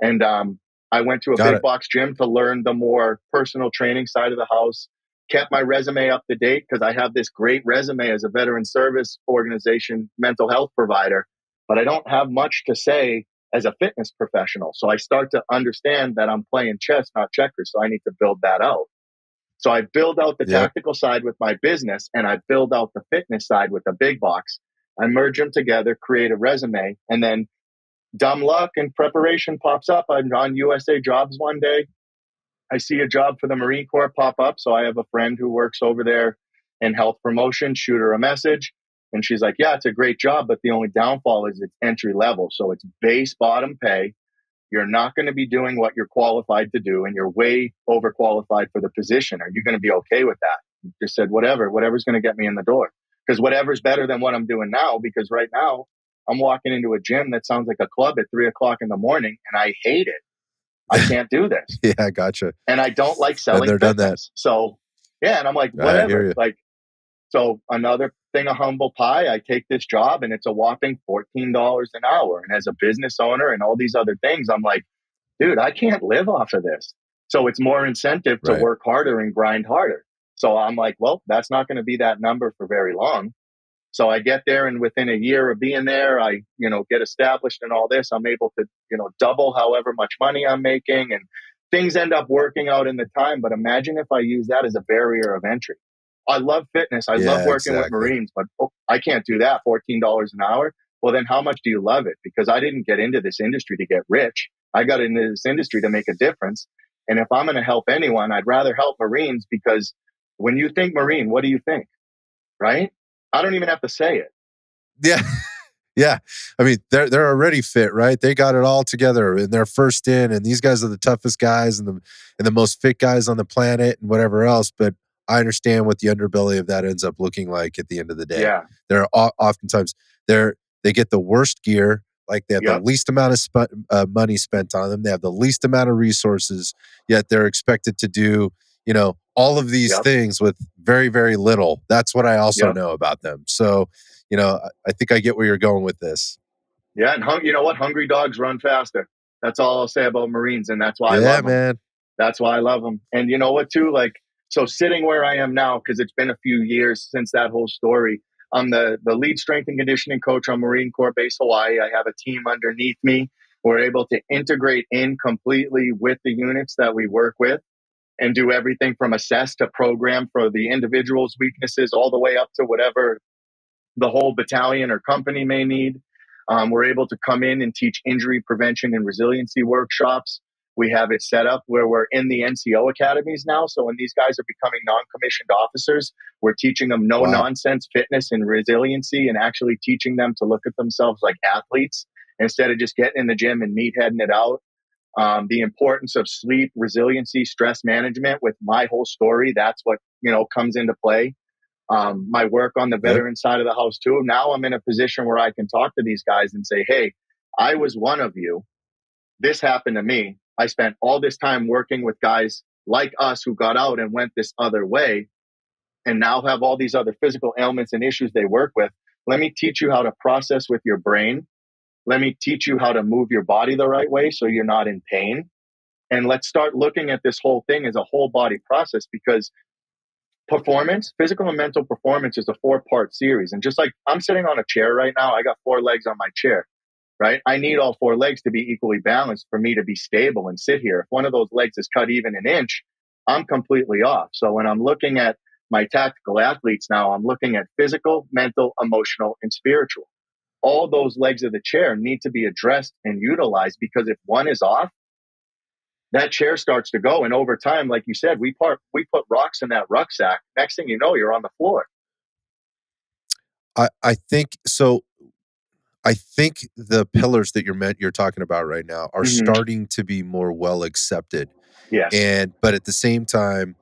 And um, I went to a Got big it. box gym to learn the more personal training side of the house, kept my resume up to date because I have this great resume as a veteran service organization, mental health provider, but I don't have much to say as a fitness professional. So I start to understand that I'm playing chess, not checkers. So I need to build that out. So I build out the yeah. tactical side with my business and I build out the fitness side with the big box. I merge them together, create a resume, and then dumb luck and preparation pops up. I'm on U S A Jobs one day. I see a job for the Marine Corps pop up. So I have a friend who works over there in health promotion, shoot her a message. And she's like, yeah, it's a great job, but the only downfall is it's entry level. So it's base bottom pay. You're not going to be doing what you're qualified to do, and you're way overqualified for the position. Are you going to be okay with that? I just said, whatever, whatever's going to get me in the door. Because whatever's better than what I'm doing now, because right now I'm walking into a gym that sounds like a club at three o'clock in the morning, and I hate it. I can't do this. Yeah, gotcha. And I don't like selling fitness. Done that. So, yeah, and I'm like, whatever. Like, so another thing, a humble pie, I take this job and it's a whopping fourteen dollars an hour. And as a business owner and all these other things, I'm like, dude, I can't live off of this. So it's more incentive to right. work harder and grind harder. So I'm like, well, that's not going to be that number for very long. So I get there, and within a year of being there, I, you know, get established and all this. I'm able to, you know, double however much money I'm making, and things end up working out in the time. But imagine if I use that as a barrier of entry. I love fitness. I yeah, love working exactly. with Marines, but oh, I can't do that. fourteen dollars an hour. Well, then how much do you love it? Because I didn't get into this industry to get rich. I got into this industry to make a difference. And if I'm going to help anyone, I'd rather help Marines, because when you think Marine, what do you think? Right? I don't even have to say it. Yeah. Yeah. I mean, they're, they're already fit, right? They got it all together and they're first in, and these guys are the toughest guys and the, and the most fit guys on the planet and whatever else. But I understand what the underbelly of that ends up looking like at the end of the day. Yeah. They're oftentimes they're, they get the worst gear. Like they have yep. the least amount of sp- uh, money spent on them. They have the least amount of resources, yet they're expected to do, you know, all of these yep. things with very, very little. That's what I also yep. know about them. So, you know, I think I get where you're going with this. Yeah. And hung, you know what? Hungry dogs run faster. That's all I'll say about Marines. And that's why yeah, I love man. them. That's why I love them. And you know what too? Like, so sitting where I am now, because it's been a few years since that whole story, I'm the, the lead strength and conditioning coach on Marine Corps Base Hawaii. I have a team underneath me. We're able to integrate in completely with the units that we work with, and do everything from assess to program for the individual's weaknesses all the way up to whatever the whole battalion or company may need. Um, we're able to come in and teach injury prevention and resiliency workshops. We have it set up where we're in the N C O academies now. So when these guys are becoming non-commissioned officers, we're teaching them no-nonsense wow. fitness and resiliency, and actually teaching them to look at themselves like athletes instead of just getting in the gym and meatheading it out. Um, the importance of sleep, resiliency, stress management with my whole story. That's what, you know, comes into play. Um, my work on the veteran side of the house too. Now I'm in a position where I can talk to these guys and say, hey, I was one of you. This happened to me. I spent all this time working with guys like us who got out and went this other way, and now have all these other physical ailments and issues they work with. Let me teach you how to process with your brain. Let me teach you how to move your body the right way so you're not in pain. And let's start looking at this whole thing as a whole body process, because performance, physical and mental performance, is a four-part series. And just like I'm sitting on a chair right now, I got four legs on my chair, right? I need all four legs to be equally balanced for me to be stable and sit here. If one of those legs is cut even an inch, I'm completely off. So when I'm looking at my tactical athletes now, I'm looking at physical, mental, emotional, and spiritual. All those legs of the chair need to be addressed and utilized, because if one is off, that chair starts to go. And over time, like you said, we part, we put rocks in that rucksack. Next thing you know, you're on the floor. I, I think so. I think the pillars that you're meant, you're talking about right now are mm-hmm. starting to be more well accepted. Yes. And, but at the same time,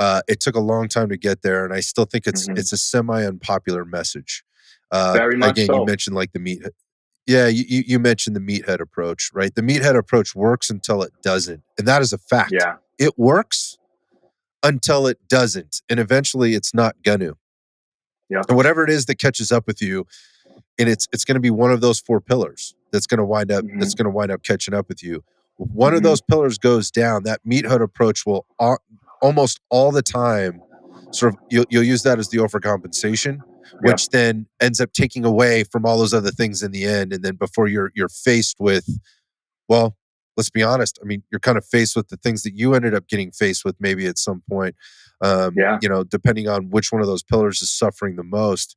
uh, it took a long time to get there. And I still think it's, mm-hmm. it's a semi-unpopular message. Uh, Very much again, so. You mentioned like the meat. Yeah, you, you mentioned the meathead approach, right? The meathead approach works until it doesn't. And that is a fact. Yeah. It works until it doesn't. And eventually it's not going to. Yeah. And whatever it is that catches up with you, and it's it's going to be one of those four pillars that's going to wind up mm-hmm. that's going to wind up catching up with you. One mm-hmm. of those pillars goes down, that meathead approach will uh, almost all the time sort of you'll, you'll use that as the overcompensation, which yeah. then ends up taking away from all those other things in the end. And then before you're you're faced with, well, let's be honest. I mean, you're kind of faced with the things that you ended up getting faced with maybe at some point, um, yeah. you know, depending on which one of those pillars is suffering the most.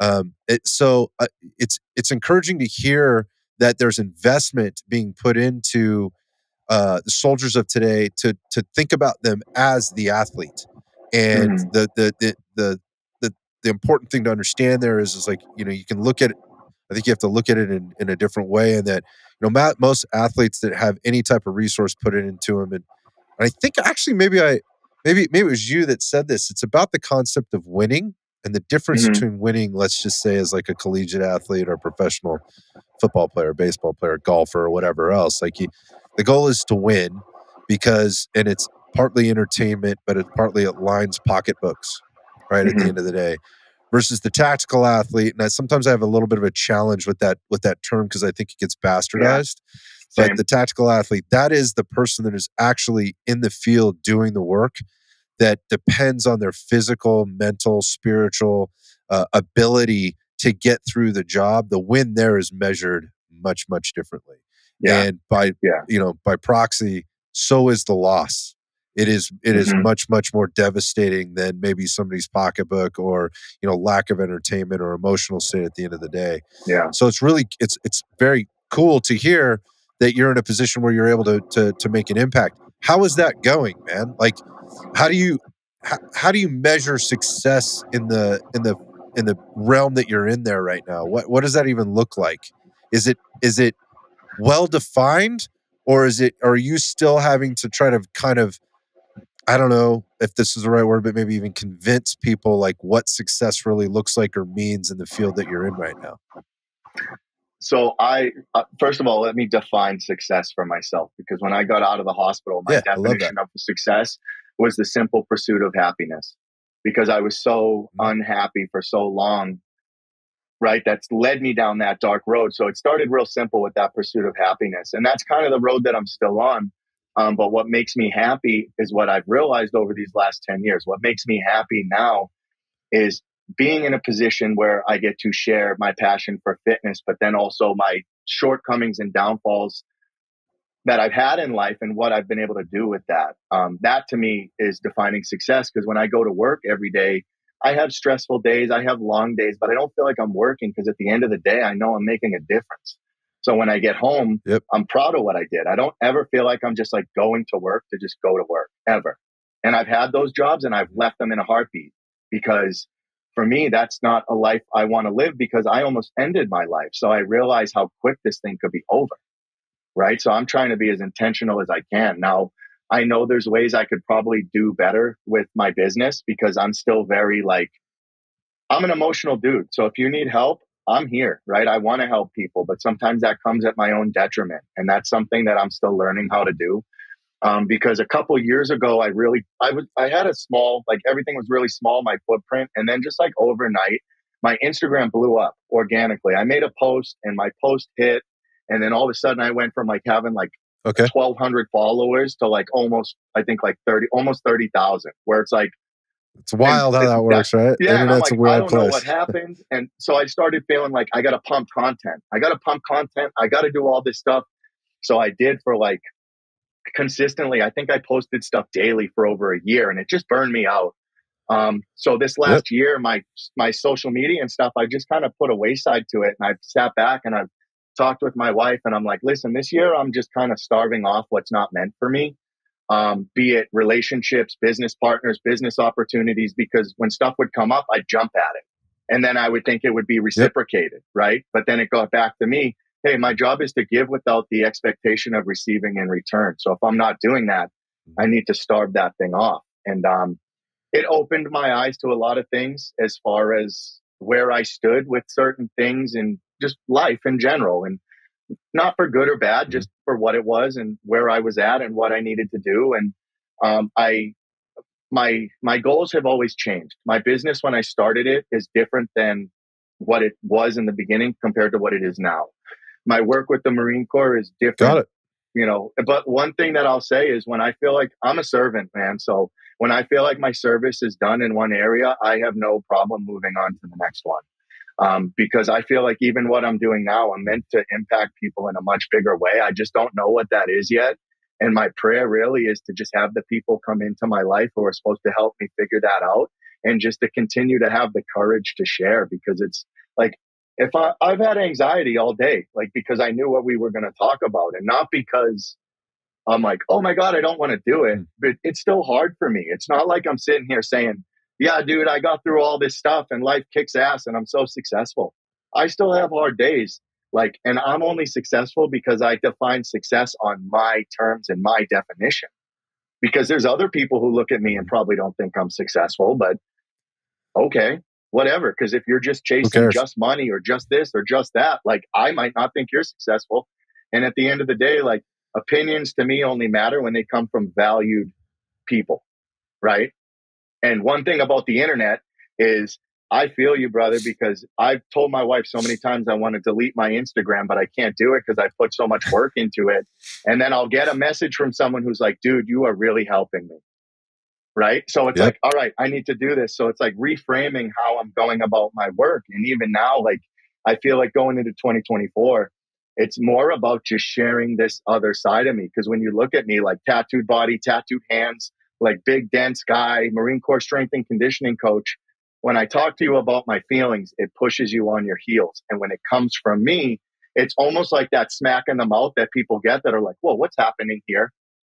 Um, it, so uh, it's it's encouraging to hear that there's investment being put into uh, the soldiers of today to to think about them as the athlete. And mm-hmm. the, the, the, the, the important thing to understand there is, is like, you know, you can look at it, I think you have to look at it in, in a different way, and that, you know, most athletes that have any type of resource put it into them. And, and I think actually maybe I, maybe, maybe it was you that said this. It's about the concept of winning and the difference mm-hmm. between winning, let's just say, as like a collegiate athlete or professional football player, baseball player, golfer, or whatever else. Like, you, the goal is to win because, and it's partly entertainment, but it partly aligns pocketbooks, right? Mm-hmm. At the end of the day. Versus the tactical athlete, and I, sometimes I have a little bit of a challenge with that with that term because I think it gets bastardized. Yeah, but the tactical athlete, that is the person that is actually in the field doing the work that depends on their physical, mental, spiritual uh, ability to get through the job. The win there is measured much, much differently, yeah. and by yeah. you know by proxy, so is the loss. It is it is mm-hmm. much, much more devastating than maybe somebody's pocketbook or, you know, lack of entertainment or emotional state at the end of the day. Yeah. So it's really it's it's very cool to hear that you're in a position where you're able to to to make an impact. How is that going, man? Like, how do you how, how do you measure success in the in the in the realm that you're in there right now? What what does that even look like? Is it is it well defined, or is it are you still having to try to kind of, I don't know if this is the right word, but maybe even convince people like what success really looks like or means in the field that you're in right now? So I, uh, first of all, let me define success for myself, because when I got out of the hospital, my yeah, definition of success was the simple pursuit of happiness, because I was so mm-hmm. unhappy for so long, right? That's led me down that dark road. So it started real simple with that pursuit of happiness. And that's kind of the road that I'm still on. Um, but what makes me happy is what I've realized over these last ten years. What makes me happy now is being in a position where I get to share my passion for fitness, but then also my shortcomings and downfalls that I've had in life and what I've been able to do with that. Um, that to me is defining success, because when I go to work every day, I have stressful days, I have long days, but I don't feel like I'm working, because at the end of the day, I know I'm making a difference. So when I get home, yep. I'm proud of what I did. I don't ever feel like I'm just like going to work to just go to work ever. And I've had those jobs and I've left them in a heartbeat, because for me, that's not a life I want to live, because I almost ended my life. So I realized how quick this thing could be over, right? So I'm trying to be as intentional as I can. Now, I know there's ways I could probably do better with my business, because I'm still very like, I'm an emotional dude. So if you need help, I'm here, right? I want to help people, but sometimes that comes at my own detriment. And that's something that I'm still learning how to do. Um, because a couple of years ago, I really, I was, I had a small, like everything was really small, my footprint. And then just like overnight, my Instagram blew up organically. I made a post and my post hit. And then all of a sudden I went from like having like okay. twelve hundred followers to like almost, I think like thirty, almost thirty thousand, where it's like, it's wild and, how that works, that, right? Yeah, and I'm like, a weird I don't place. know what happened. And so I started feeling like I got to pump content. I got to pump content. I got to do all this stuff. So I did for like consistently, I think I posted stuff daily for over a year, and it just burned me out. Um, so this last yep. year, my my social media and stuff, I just kind of put a wayside to it. And I've sat back and I've talked with my wife, and I'm like, listen, this year I'm just kind of starving off what's not meant for me. Um, be it relationships, business partners, business opportunities, because when stuff would come up, I'd jump at it. And then I would think it would be reciprocated, yep. right? But then it got back to me, hey, my job is to give without the expectation of receiving in return. So if I'm not doing that, I need to starve that thing off. And um, it opened my eyes to a lot of things as far as where I stood with certain things and just life in general. And not for good or bad, just for what it was and where I was at and what I needed to do. And um, I, my my goals have always changed. My business, when I started it, is different than what it was in the beginning compared to what it is now. My work with the Marine Corps is different. Got it. You know, but one thing that I'll say is when I feel like I'm a servant, man. So when I feel like my service is done in one area, I have no problem moving on to the next one. Um, because I feel like even what I'm doing now, I'm meant to impact people in a much bigger way. I just don't know what that is yet. And my prayer really is to just have the people come into my life who are supposed to help me figure that out, and just to continue to have the courage to share, because it's like, if I, I've had anxiety all day, like, because I knew what we were going to talk about, and not because I'm like, oh my God, I don't want to do it, but it's still hard for me. It's not like I'm sitting here saying, yeah, dude, I got through all this stuff and life kicks ass and I'm so successful. I still have hard days. Like, and I'm only successful because I define success on my terms and my definition. Because there's other people who look at me and probably don't think I'm successful, but okay, whatever. Because if you're just chasing just money or just this or just that, like, I might not think you're successful. And at the end of the day, like, opinions to me only matter when they come from valued people, right? And one thing about the internet is, I feel you, brother, because I've told my wife so many times I want to delete my Instagram, but I can't do it because I put so much work into it. And then I'll get a message from someone who's like, dude, you are really helping me, right? So it's yep. like, all right, I need to do this. So it's like reframing how I'm going about my work. And even now, like, I feel like going into twenty twenty-four, it's more about just sharing this other side of me. Because when you look at me, like, tattooed body, tattooed hands, like, big, dense guy, Marine Corps strength and conditioning coach, when I talk to you about my feelings, it pushes you on your heels. And when it comes from me, it's almost like that smack in the mouth that people get that are like, whoa, what's happening here?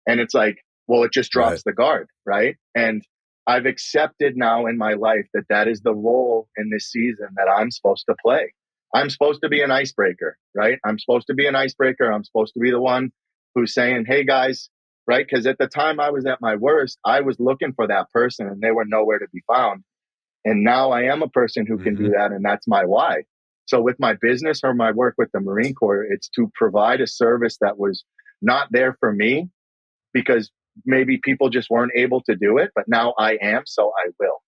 And it's like, well, it just drops right. the guard, right? And I've accepted now in my life that that is the role in this season that I'm supposed to play. I'm supposed to be an icebreaker, right? I'm supposed to be an icebreaker. I'm supposed to be the one who's saying, hey, guys, right? Because at the time I was at my worst, I was looking for that person and they were nowhere to be found. And now I am a person who can mm-hmm. do that. And that's my why. So with my business or my work with the Marine Corps, it's to provide a service that was not there for me because maybe people just weren't able to do it. But now I am. So I will.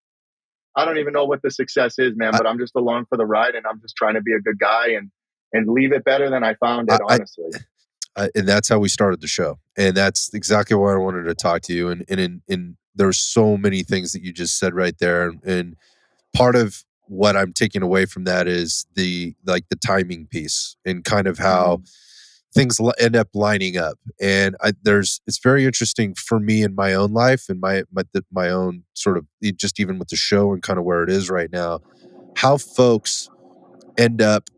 I don't even know what the success is, man, but I'm just along for the ride and I'm just trying to be a good guy and, and leave it better than I found it, I, honestly. I, I, and that's how we started the show. And that's exactly why I wanted to talk to you. And, and in, in, there's so many things that you just said right there. And part of what I'm taking away from that is the, like, the timing piece and kind of how things end up lining up. And I, there's, it's very interesting for me in my own life and my, my, my own sort of, just even with the show and kind of where it is right now, how folks end up,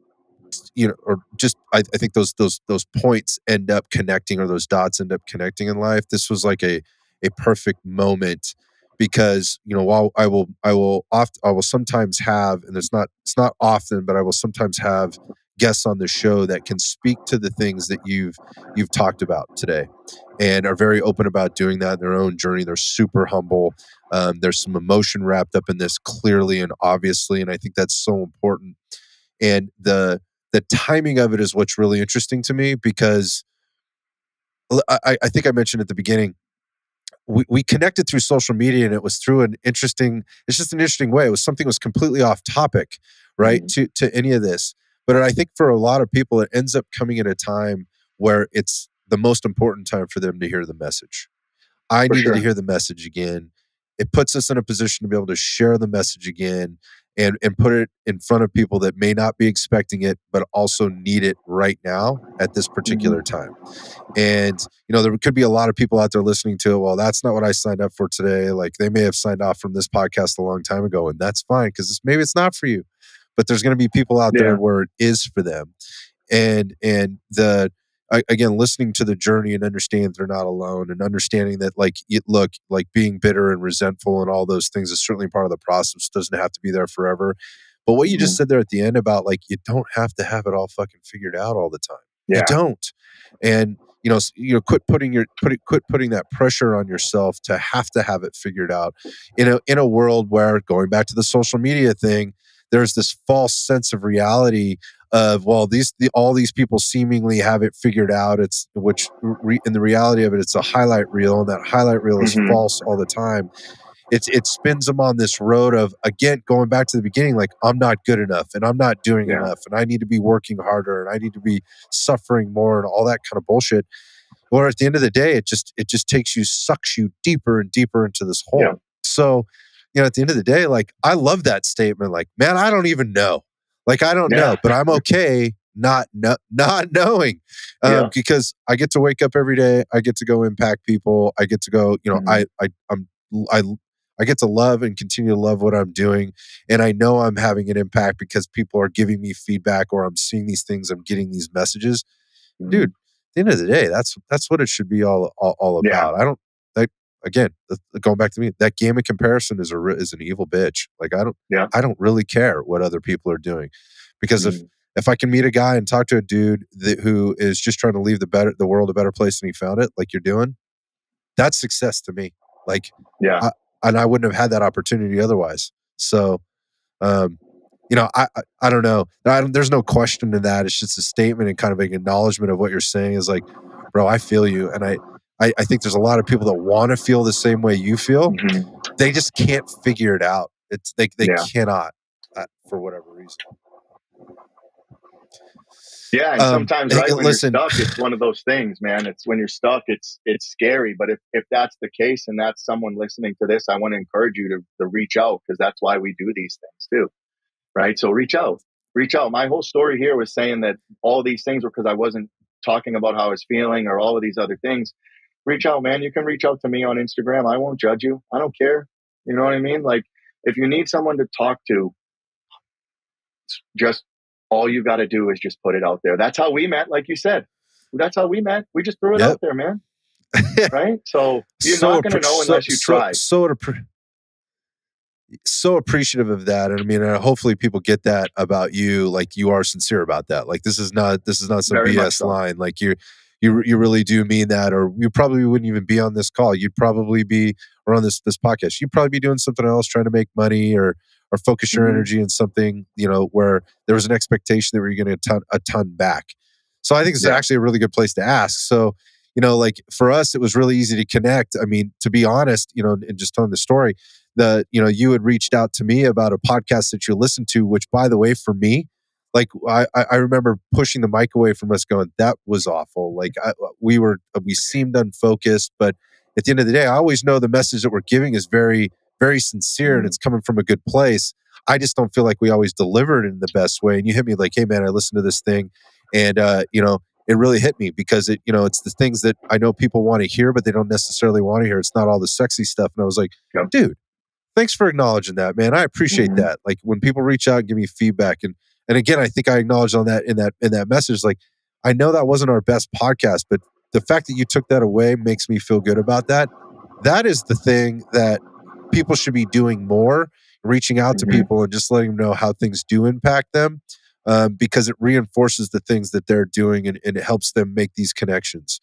you know, or just, I, I think those, those, those points end up connecting, or those dots end up connecting in life. This was like a, a perfect moment because, you know, while I will, I will oft, I will sometimes have, and it's not, it's not often, but I will sometimes have guests on the show that can speak to the things that you've, you've talked about today and are very open about doing that in their own journey. They're super humble. Um, there's some emotion wrapped up in this clearly and obviously. And I think that's so important. And the, the timing of it is what's really interesting to me because I, I think I mentioned at the beginning, We, we connected through social media, and it was through an interesting, it's just an interesting way. It was something that was completely off topic, right? Mm-hmm. To, to any of this. But I think for a lot of people, it ends up coming at a time where it's the most important time for them to hear the message. I for needed sure. to hear the message again. It puts us in a position to be able to share the message again and, and put it in front of people that may not be expecting it, but also need it right now at this particular time. And, you know, there could be a lot of people out there listening to it. Well, that's not what I signed up for today. Like, they may have signed off from this podcast a long time ago, and that's fine because maybe it's not for you, but there's going to be people out yeah. there where it is for them. And, and the, again, listening to the journey and understanding they're not alone and understanding that, like, it, look, like, being bitter and resentful and all those things is certainly part of the process. It doesn't have to be there forever. But what you mm-hmm. just said there at the end about, like, you don't have to have it all fucking figured out all the time. Yeah. You don't. And, you know, you know, quit putting your, put it, quit putting that pressure on yourself to have to have it figured out. You know, in a world where, going back to the social media thing, there's this false sense of reality of, well, these the, all these people seemingly have it figured out. It's which re, in the reality of it, it's a highlight reel, and that highlight reel is mm-hmm. false all the time. It's it spins them on this road of, again, going back to the beginning, like, I'm not good enough, and I'm not doing yeah. enough, and I need to be working harder, and I need to be suffering more, and all that kind of bullshit. Or at the end of the day, it just it just takes you, sucks you deeper and deeper into this hole. Yeah. So, you know, at the end of the day, like, I love that statement. Like, man, I don't even know. Like, I don't yeah. know, but I'm okay not no, not knowing um, yeah. because I get to wake up every day. I get to go impact people. I get to go, you know, mm-hmm. I, I, I'm, I, I get to love and continue to love what I'm doing. And I know I'm having an impact because people are giving me feedback, or I'm seeing these things, I'm getting these messages. Mm-hmm. Dude, at the end of the day, that's, that's what it should be all, all, all about. Yeah. I don't, I, again, going back to me, that game of comparison is a is an evil bitch. Like I don't, yeah. I don't really care what other people are doing, because mm. if if I can meet a guy and talk to a dude that, who is just trying to leave the better the world a better place than he found it, like you're doing, that's success to me. Like yeah, I, and I wouldn't have had that opportunity otherwise. So, um, you know, I I, I don't know. I don't, there's no question to that. It's just a statement and kind of an acknowledgement of what you're saying is like, bro, I feel you, and I. I, I think there's a lot of people that want to feel the same way you feel. Mm-hmm. They just can't figure it out. It's they they yeah. cannot uh, for whatever reason. Yeah, and um, sometimes right when listen. you're stuck, it's one of those things, man. It's when you're stuck, it's it's scary. But if, if that's the case, and that's someone listening to this, I want to encourage you to to reach out, because that's why we do these things too, right? So reach out, reach out. My whole story here was saying that all these things were because I wasn't talking about how I was feeling or all of these other things. Reach out, man. You can reach out to me on Instagram. I won't judge you. I don't care. You know what I mean? Like, if you need someone to talk to, just all you got to do is just put it out there. That's how we met, like you said. That's how we met. We just threw it yep. out there, man. Right? So you're so not going to know unless so, you try. So, so, so appreciative of that. And I mean, uh, hopefully people get that about you. Like, you are sincere about that. Like, this is not, this is not some Very B S so. line. Like, you're... You you really do mean that, or you probably wouldn't even be on this call. You'd probably be, or on this this podcast, you'd probably be doing something else, trying to make money, or or focus your mm-hmm. energy in something, you know, where there was an expectation that we were going to ton a ton back. So I think it's yeah. actually a really good place to ask. So, you know, like for us, it was really easy to connect. I mean, to be honest, you know, and just telling the story, that you know, you had reached out to me about a podcast that you listened to, which, by the way, for me. Like, I, I remember pushing the mic away from us going, that was awful. Like, I, we were, we seemed unfocused, but at the end of the day, I always know the message that we're giving is very, very sincere and it's coming from a good place. I just don't feel like we always delivered in the best way. And you hit me like, hey man, I listened to this thing and, uh, you know, it really hit me because it, you know, it's the things that I know people want to hear, but they don't necessarily want to hear. It's not all the sexy stuff. And I was like, yep. dude, thanks for acknowledging that, man. I appreciate mm-hmm. that. Like, when people reach out and give me feedback, and And again, I think I acknowledged on that in that in that message, like, I know that wasn't our best podcast, but the fact that you took that away makes me feel good about that. That is the thing that people should be doing more, reaching out to mm-hmm. people and just letting them know how things do impact them, um, because it reinforces the things that they're doing, and, and it helps them make these connections.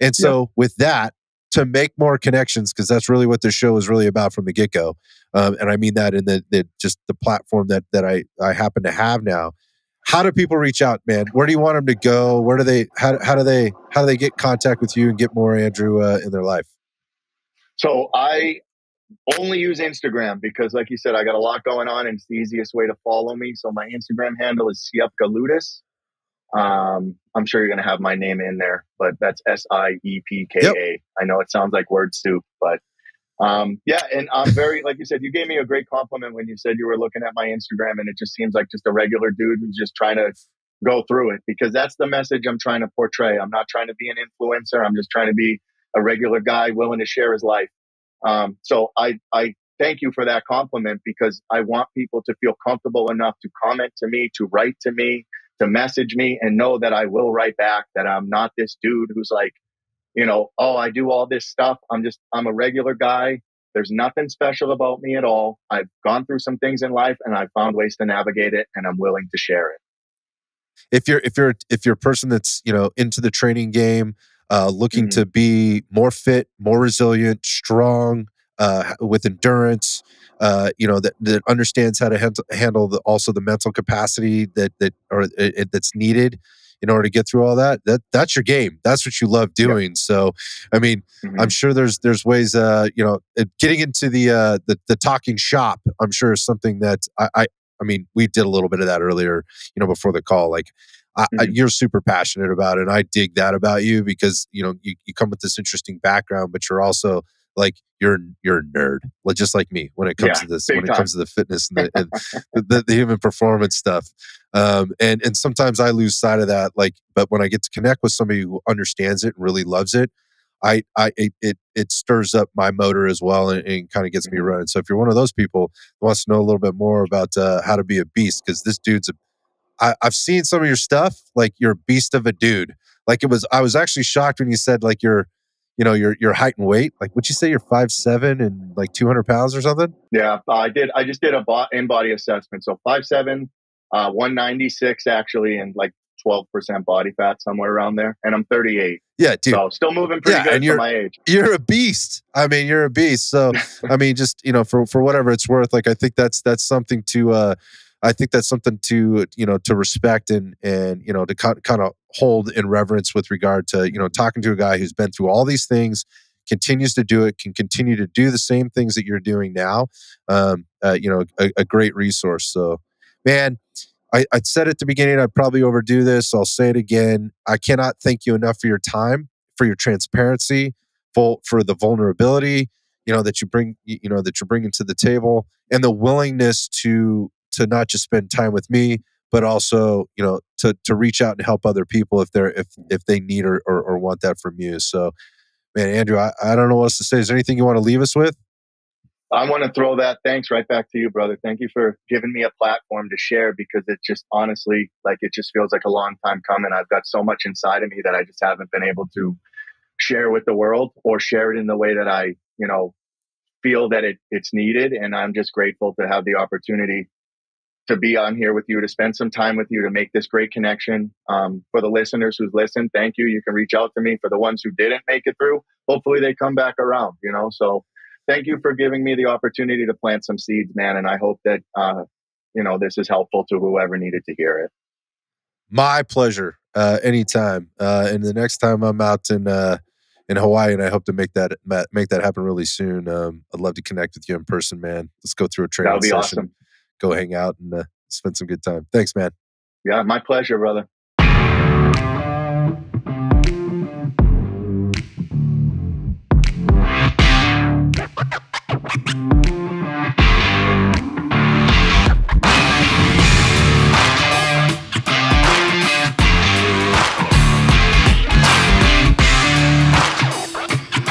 And so yeah. with that, to make more connections, because that's really what this show is really about from the get-go. Um, and I mean that in the, the just the platform that that I, I happen to have now. How do people reach out, man? Where do you want them to go? Where do they? How, how do they? How do they get contact with you and get more Andrew uh, in their life? So I only use Instagram because, like you said, I got a lot going on, and it's the easiest way to follow me. So my Instagram handle is Siepka Ludis. Um, I'm sure you're going to have my name in there, but that's S I E P K A. Yep. I know it sounds like word soup, but um, yeah, and I'm very, like you said, you gave me a great compliment when you said you were looking at my Instagram and it just seems like just a regular dude who's just trying to go through it, because that's the message I'm trying to portray. I'm not trying to be an influencer. I'm just trying to be a regular guy willing to share his life. Um, so I, I thank you for that compliment, because I want people to feel comfortable enough to comment to me, to write to me, to message me, and know that I will write back, that I'm not this dude who's like, you know, oh, I do all this stuff. I'm just, I'm a regular guy. There's nothing special about me at all. I've gone through some things in life and I've found ways to navigate it, and I'm willing to share it. If you're, if you're, if you're a person that's, you know, into the training game, uh, looking mm-hmm. to be more fit, more resilient, strong, uh, with endurance, Uh, you know, that, that understands how to hand, handle the, also the mental capacity that that or it, that's needed in order to get through all that. That that's your game. That's what you love doing. Yep. So, I mean, mm-hmm. I'm sure there's there's ways. Uh, you know, getting into the uh, the the talking shop, I'm sure, is something that I, I I mean, we did a little bit of that earlier. You know, before the call, like I, mm-hmm. I, you're super passionate about it, and I dig that about you, because you know you you come with this interesting background, but you're also like you're you're a nerd, just like me when it comes yeah, to this, when it time. comes to the fitness and the and the, the human performance stuff. Um, and and sometimes I lose sight of that. Like, but when I get to connect with somebody who understands it and really loves it, I I it it, it stirs up my motor as well, and, and kind of gets mm-hmm. me running. So if you're one of those people who wants to know a little bit more about uh, how to be a beast, because this dude's a, I, I've seen some of your stuff. Like, you're a beast of a dude. Like, it was I was actually shocked when you said like you're. you know, your your height and weight. Like, would you say you're five seven and like two hundred pounds or something? Yeah, I did. I just did a bo- in-body assessment. So five seven, uh, one ninety-six actually, and like twelve percent body fat, somewhere around there. And I'm thirty-eight. Yeah, dude. So still moving pretty yeah, good and you're, for my age. You're a beast. I mean, you're a beast. So, I mean, just, you know, for, for whatever it's worth, like, I think that's that's something to... Uh, I think that's something to, you know, to respect and, and you know, to co- kind of hold in reverence with regard to, you know, talking to a guy who's been through all these things, continues to do it, can continue to do the same things that you're doing now. Um, uh, you know, a, a great resource. So, man, I, I said at the beginning, I'd probably overdo this. I'll say it again. I cannot thank you enough for your time, for your transparency, for, for the vulnerability, you know, that you bring, you know, that you're bringing to the table, and the willingness to, to not just spend time with me, but also, you know, to to reach out and help other people if they're if if they need or or, or want that from you. So, man, Andrew, I, I don't know what else to say. Is there anything you want to leave us with? I want to throw that thanks right back to you, brother. Thank you for giving me a platform to share, because it just honestly, like, it just feels like a long time coming. I've got so much inside of me that I just haven't been able to share with the world, or share it in the way that I, you know, feel that it it's needed. And I'm just grateful to have the opportunity to be on here with you, to spend some time with you, to make this great connection. Um, for the listeners who's listened, thank you. You can reach out to me. For the ones who didn't make it through, hopefully they come back around, you know? So thank you for giving me the opportunity to plant some seeds, man. And I hope that, uh, you know, this is helpful to whoever needed to hear it. My pleasure. Uh, anytime. Uh, and the next time I'm out in, uh, in Hawaii, and I hope to make that, make that happen really soon. Um, I'd love to connect with you in person, man. Let's go through a training session. That'll be awesome. Go hang out and uh, spend some good time. Thanks, man. Yeah, my pleasure, brother.